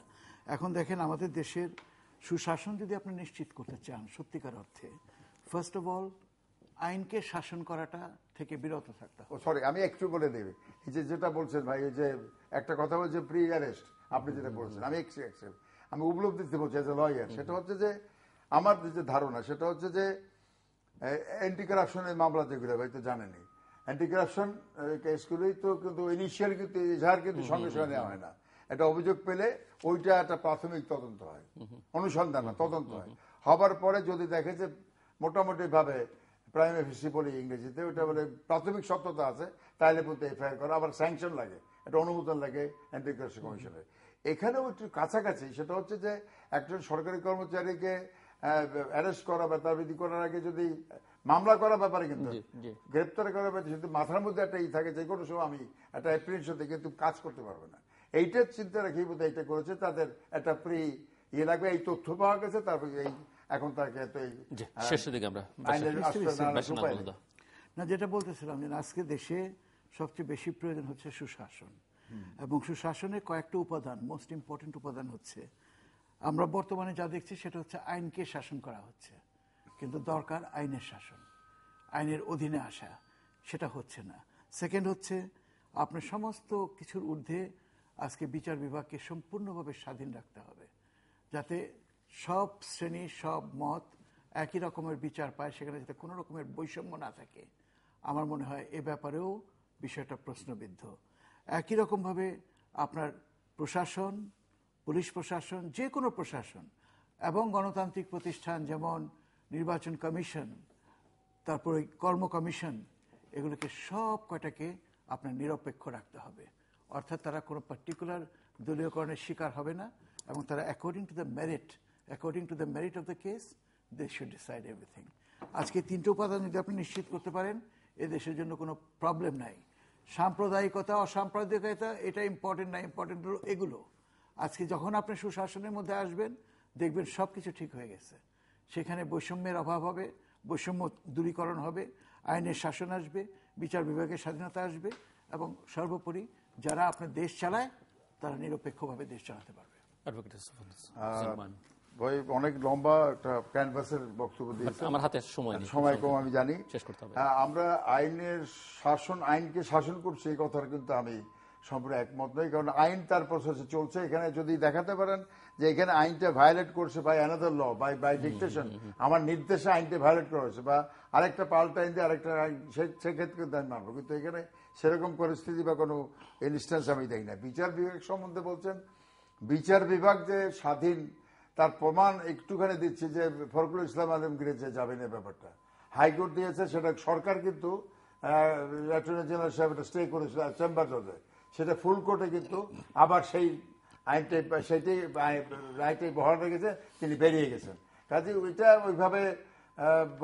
এখন দেখেন আমাদের দেশের সুশাসন যদি আপনি নিশ্চিত করতে চান সত্যিকার অর্থে, ফার্স্ট অফ অল আইনকে শাসন করাটা থেকে বিরত থাকতে হবে। সরি, আমি একটু বলে দেবে, এই যে যেটা বলছেন ভাই, এই যে একটা কথা বলছে প্রি অ্যারেস্ট, আপনি যেটা বলছেন, আমি আমি উপলব্ধিতে বলছি এজ এ লয়ার, সেটা হচ্ছে যে আমার যে ধারণা, সেটা হচ্ছে যে অ্যান্টি কারাপশনের মামলা যেগুলো ভাই তো জানেনি, অ্যান্টি কারাপশন কেসগুলোই তো কিন্তু ইনিশিয়াল কিন্তু এজাহার কিন্তু সঙ্গে সঙ্গে নেওয়া হয় না, একটা অভিযোগ পেলে ওইটা একটা প্রাথমিক তদন্ত হয়, অনুসন্ধান না তদন্ত হয়, হবার পরে যদি দেখে যে মোটামুটিভাবে প্রাইমারি ফিসি বলে ইংরেজিতে, ওইটা বলে প্রাথমিক সত্যতা আছে, তাহলে কিন্তু এফআইআর করা, আবার স্যাংশন লাগে, একটা অনুমোদন লাগে অ্যান্টি কারাপশন কমিশনের। এখানেও একটু কাছাকাছি, সেটা হচ্ছে যে একজন সরকারি কর্মচারীকে অ্যারেস্ট করা বা তার বিধি করার আগে যদি মামলা করার ব্যাপারে কিন্তু গ্রেপ্তার করার ব্যাপারে যদি মাথার মধ্যে একটা ই থাকে যে কোনো সময় আমি একটা অ্যাপ্রিহেনশনে কিন্তু কাজ করতে পারবো না, এইটার চিন্তা রাখি বোধ হয় এটা করেছে। তাদের একটা প্রি ইয়ে লাগবে, এই তথ্য পাওয়া গেছে, তারপরে এই এখন তাকে না, যেটা বলতেছিলাম যে আজকে দেশে সবচেয়ে বেশি প্রয়োজন হচ্ছে সুশাসন, এবং সুশাসনের কয়েকটা উপাদান, মোস্ট ইম্পর্টেন্ট উপাদান হচ্ছে, আমরা বর্তমানে যা দেখছি সেটা হচ্ছে আইনকে শাসন করা হচ্ছে, কিন্তু দরকার আইনের শাসন, আইনের অধীনে আসা, সেটা হচ্ছে না। সেকেন্ড হচ্ছে আপনার সমস্ত কিছুর ঊর্ধ্বে আজকে বিচার বিভাগকে সম্পূর্ণভাবে স্বাধীন রাখতে হবে, যাতে সব শ্রেণী সব মত একই রকমের বিচার পায়, সেখানে যাতে কোনো রকমের বৈষম্য না থাকে। আমার মনে হয় এ ব্যাপারেও বিষয়টা প্রশ্নবিদ্ধ। একই রকমভাবে আপনার প্রশাসন, পুলিশ প্রশাসন, যে কোনো প্রশাসন এবং গণতান্ত্রিক প্রতিষ্ঠান যেমন নির্বাচন কমিশন, তারপরে কর্ম কমিশন, এগুলোকে সব কয়টাকে আপনার নিরপেক্ষ রাখতে হবে, অর্থাৎ তারা কোনো পার্টিকুলার দলীয়করণের শিকার হবে না, এবং তারা according to the merit, according to the merit of the case they should decide everything. আজকে তিনটে উপাদান যদি আপনি নিশ্চিত করতে পারেন, এ দেশের জন্য কোনো প্রবলেম নাই। সাম্প্রদায়িকতা অসাম্প্রদায়িকতা এটা ইম্পর্টেন্ট না, ইম্পর্টেন্ট হলো এগুলো। আজকে যখন আপনি সুশাসনের মধ্যে আসবেন, দেখবেন সব কিছু ঠিক হয়ে গেছে, সেখানে বৈষম্যের অভাব হবে, বৈষম্য দূরীকরণ হবে, আইনের শাসন আসবে, বিচার বিভাগের স্বাধীনতা আসবে, এবং সর্বোপরি যারা আপনার দেশ চালায় তারা নিরপেক্ষভাবে দেশ চালাতে পারবে। ভাই অনেক লম্বা একটা ক্যানভাসের বক্তব্য দিয়েছে, আমার হাতে সময় নেই, সময় কম আমি জানি, শেষ করতে হবে। আমরা আইনের শাসন, আইনকে শাসন করছি, এই কথাটা কিন্তু আমি সম্পূর্ণ একমত নই, কারণ আইন তার প্রসেসে চলছে। এখানে যদি দেখাতে পারেন যে এখানে আইনটা ভায়োলেট করছে by another law, by by dictation, আমার নির্দেশে আইনটা ভায়োলেট করা হয়েছে, বা আরেকটা পাল্টা আইন দিয়ে আরেকটা আইন, সেক্ষেত্রে কিন্তু আমি মানবো, কিন্তু এখানে সেরকম পরিস্থিতি বা কোনো ইনস্ট্যান্স আমি দেখি না। বিচার বিভাগ সম্বন্ধে বলছেন, বিচার বিভাগ যে স্বাধীন, তার প্রমাণ একটুখানি দিচ্ছে যে ফরকুল ইসলাম আলমগীর যে যাবেন এই ব্যাপারটা হাইকোর্ট দিয়েছে, সেটা সরকার কিন্তু অ্যাটর্নি জেনারেল সাহেব এটা স্টে করেছিল চেম্বার জজে, সেটা ফুল কোর্টে কিন্তু আবার সেই আইনটাই সেইটাই রায়টাই বহাল রেখেছে, তিনি বেরিয়ে গেছেন। কাজে এটা ওইভাবে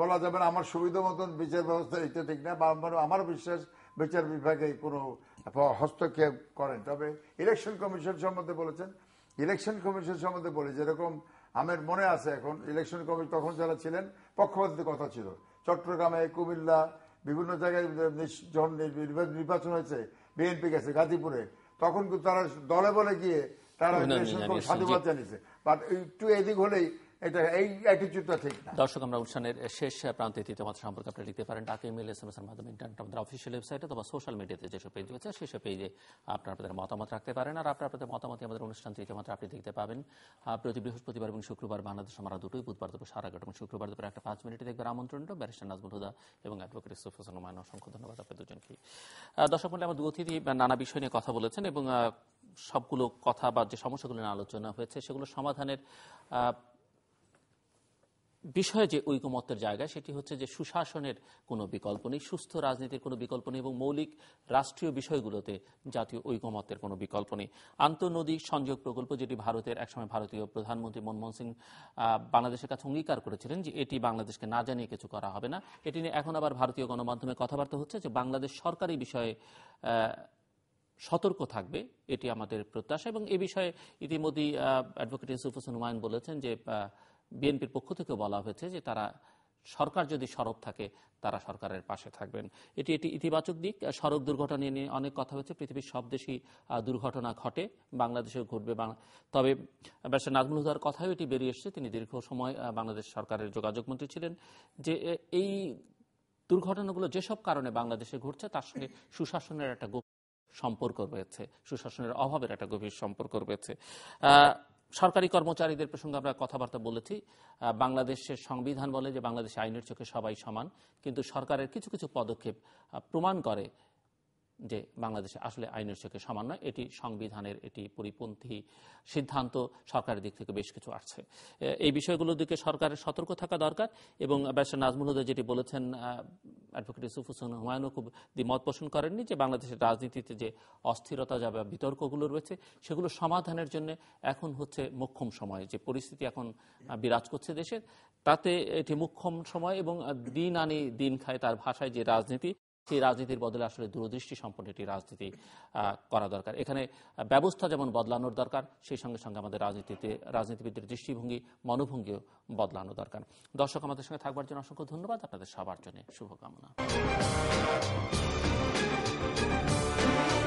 বলা যাবে না। আমার সুবিধা মতন বিচার ব্যবস্থা এটা ঠিক না, বা আমার বিশ্বাস বিচার বিভাগে কোনো হস্তক্ষেপ করেন। তবে ইলেকশন কমিশন সম্বন্ধে বলেছেন, ইলেকশন কমিশন সম্বন্ধে বলে যেরকম আমার মনে আছে এখন ইলেকশন কমিশন তখন যারা ছিলেন পক্ষপাতিত্ব কথা ছিল, চট্টগ্রামে কুমিল্লা বিভিন্ন জায়গায় যখন নির্বাচন হয়েছে বিএনপি গেছে গাজীপুরে, তখন কিন্তু তারা দলে বলে গিয়ে তারা ইলেকশন কমিশন সাধুবাদ জানিয়েছে, বাট একটু এদিক হলেই এটা এই অ্যাটিটিউডটা ঠিক না। দর্শক, আমরা অনুষ্ঠানের শেষ প্রান্তে তোমাদের সম্পর্কে আপনি লিখতে পারেন টাকা ইমেল এস এম এস এর মাধ্যমে ইন্টারনেট, আমাদের অফিসিয়াল ওয়েবসাইটে অথবা সোশ্যাল মিডিয়াতে যেসব পেজ রয়েছে সেসব পেজে আপনার আপনাদের মতামত রাখতে পারেন। আর আপনার আপনাদের মতামত আমাদের অনুষ্ঠান ইতিমধ্যে আপনি দেখতে পাবেন প্রতি বৃহস্পতিবার এবং শুক্রবার বাংলাদেশ আমরা দুটোই, বুধবার দুপুর সাড়ে এগারোটা এবং শুক্রবার দুপুর একটা পাঁচ মিনিটে দেখবার আমন্ত্রণ। ব্যারিস্টার নাজমুল হুদা এবং অ্যাডভোকেট ইউসুফ হোসেন রহমান, অসংখ্য ধন্যবাদ আপনাদের দুজনকে। দর্শক মণ্ডলী, আমার দু অতিথি নানা বিষয় নিয়ে কথা বলেছেন এবং সবগুলো কথা বা যে সমস্যাগুলো নিয়ে আলোচনা হয়েছে সেগুলো সমাধানের বিষয়ে যে ঐকমত্যের জায়গা সেটি হচ্ছে যে সুশাসনের কোনো বিকল্প নেই, সুস্থ রাজনীতির কোনো বিকল্প নেই এবং মৌলিক রাষ্ট্রীয় বিষয়গুলোতে জাতীয় ঐকমত্যের কোনো বিকল্প নেই। আন্তঃনদী সংযোগ প্রকল্প, যেটি ভারতের একসময় ভারতীয় প্রধানমন্ত্রী মনমোহন সিং বাংলাদেশের কাছে অঙ্গীকার করেছিলেন যে এটি বাংলাদেশকে না জানিয়ে কিছু করা হবে না, এটি নিয়ে এখন আবার ভারতীয় গণমাধ্যমে কথাবার্তা হচ্ছে যে বাংলাদেশ সরকার এই বিষয়ে সতর্ক থাকবে, এটি আমাদের প্রত্যাশা। এবং এ বিষয়ে ইতিমধ্যেই অ্যাডভোকেট ইউসুফ হোসেন হুমায়ুন বলেছেন যে বিএনপির পক্ষ থেকে বলা হয়েছে যে তারা সরকার যদি সরব থাকে তারা সরকারের পাশে থাকবেন, এটি একটি ইতিবাচক দিক। সড়ক দুর্ঘটনা নিয়ে অনেক কথা হয়েছে, পৃথিবীর সব দেশেই দুর্ঘটনা ঘটে, বাংলাদেশেও ঘটবে। তবে ব্যারিস্টার নাজমুল হুদার কথাও এটি বেরিয়ে এসেছে, তিনি দীর্ঘ সময় বাংলাদেশ সরকারের যোগাযোগ মন্ত্রী ছিলেন, যে এই দুর্ঘটনাগুলো যেসব কারণে বাংলাদেশে ঘটছে তার সঙ্গে সুশাসনের একটা গভীর সম্পর্ক রয়েছে, সুশাসনের অভাবের একটা গভীর সম্পর্ক রয়েছে। সরকারি কর্মচারীদের প্রসঙ্গে আমরা কথাবার্তা বলেছি, বাংলাদেশের সংবিধান বলে যে বাংলাদেশে আইনের চোখে সবাই সমান, কিন্তু সরকারের কিছু কিছু পদক্ষেপ প্রমাণ করে যে বাংলাদেশে আসলে আইনের চোখে সমান নয়, এটি সংবিধানের এটি পরিপন্থী সিদ্ধান্ত সরকারের দিক থেকে বেশ কিছু আসছে, এই বিষয়গুলোর দিকে সরকারের সতর্ক থাকা দরকার। এবং ব্যারিস্টার নাজমুল হুদা যেটি বলেছেন, অ্যাডভোকেট ইউসুফ হোসেন হুমায়ুনও খুব দ্বিমত পোষণ করেননি যে বাংলাদেশের রাজনীতিতে যে অস্থিরতা বা বিতর্কগুলো রয়েছে সেগুলো সমাধানের জন্য এখন হচ্ছে মোক্ষম সময়, যে পরিস্থিতি এখন বিরাজ করছে দেশের তাতে এটি মোক্ষম সময় এবং দিন আনি দিন খায় তার ভাষায় যে রাজনীতি, সেই রাজনীতির বদলে আসলে দূরদৃষ্টি সম্পন্ন একটি রাজনীতি করা দরকার। এখানে ব্যবস্থা যেমন বদলানোর দরকার, সেই সঙ্গে সঙ্গে আমাদের রাজনীতিতে রাজনীতিবিদদের দৃষ্টিভঙ্গি মনোভঙ্গিও বদলানো দরকার। দর্শক, আমাদের সঙ্গে থাকবার জন্য অসংখ্য ধন্যবাদ, আপনাদের সবার জন্য শুভকামনা।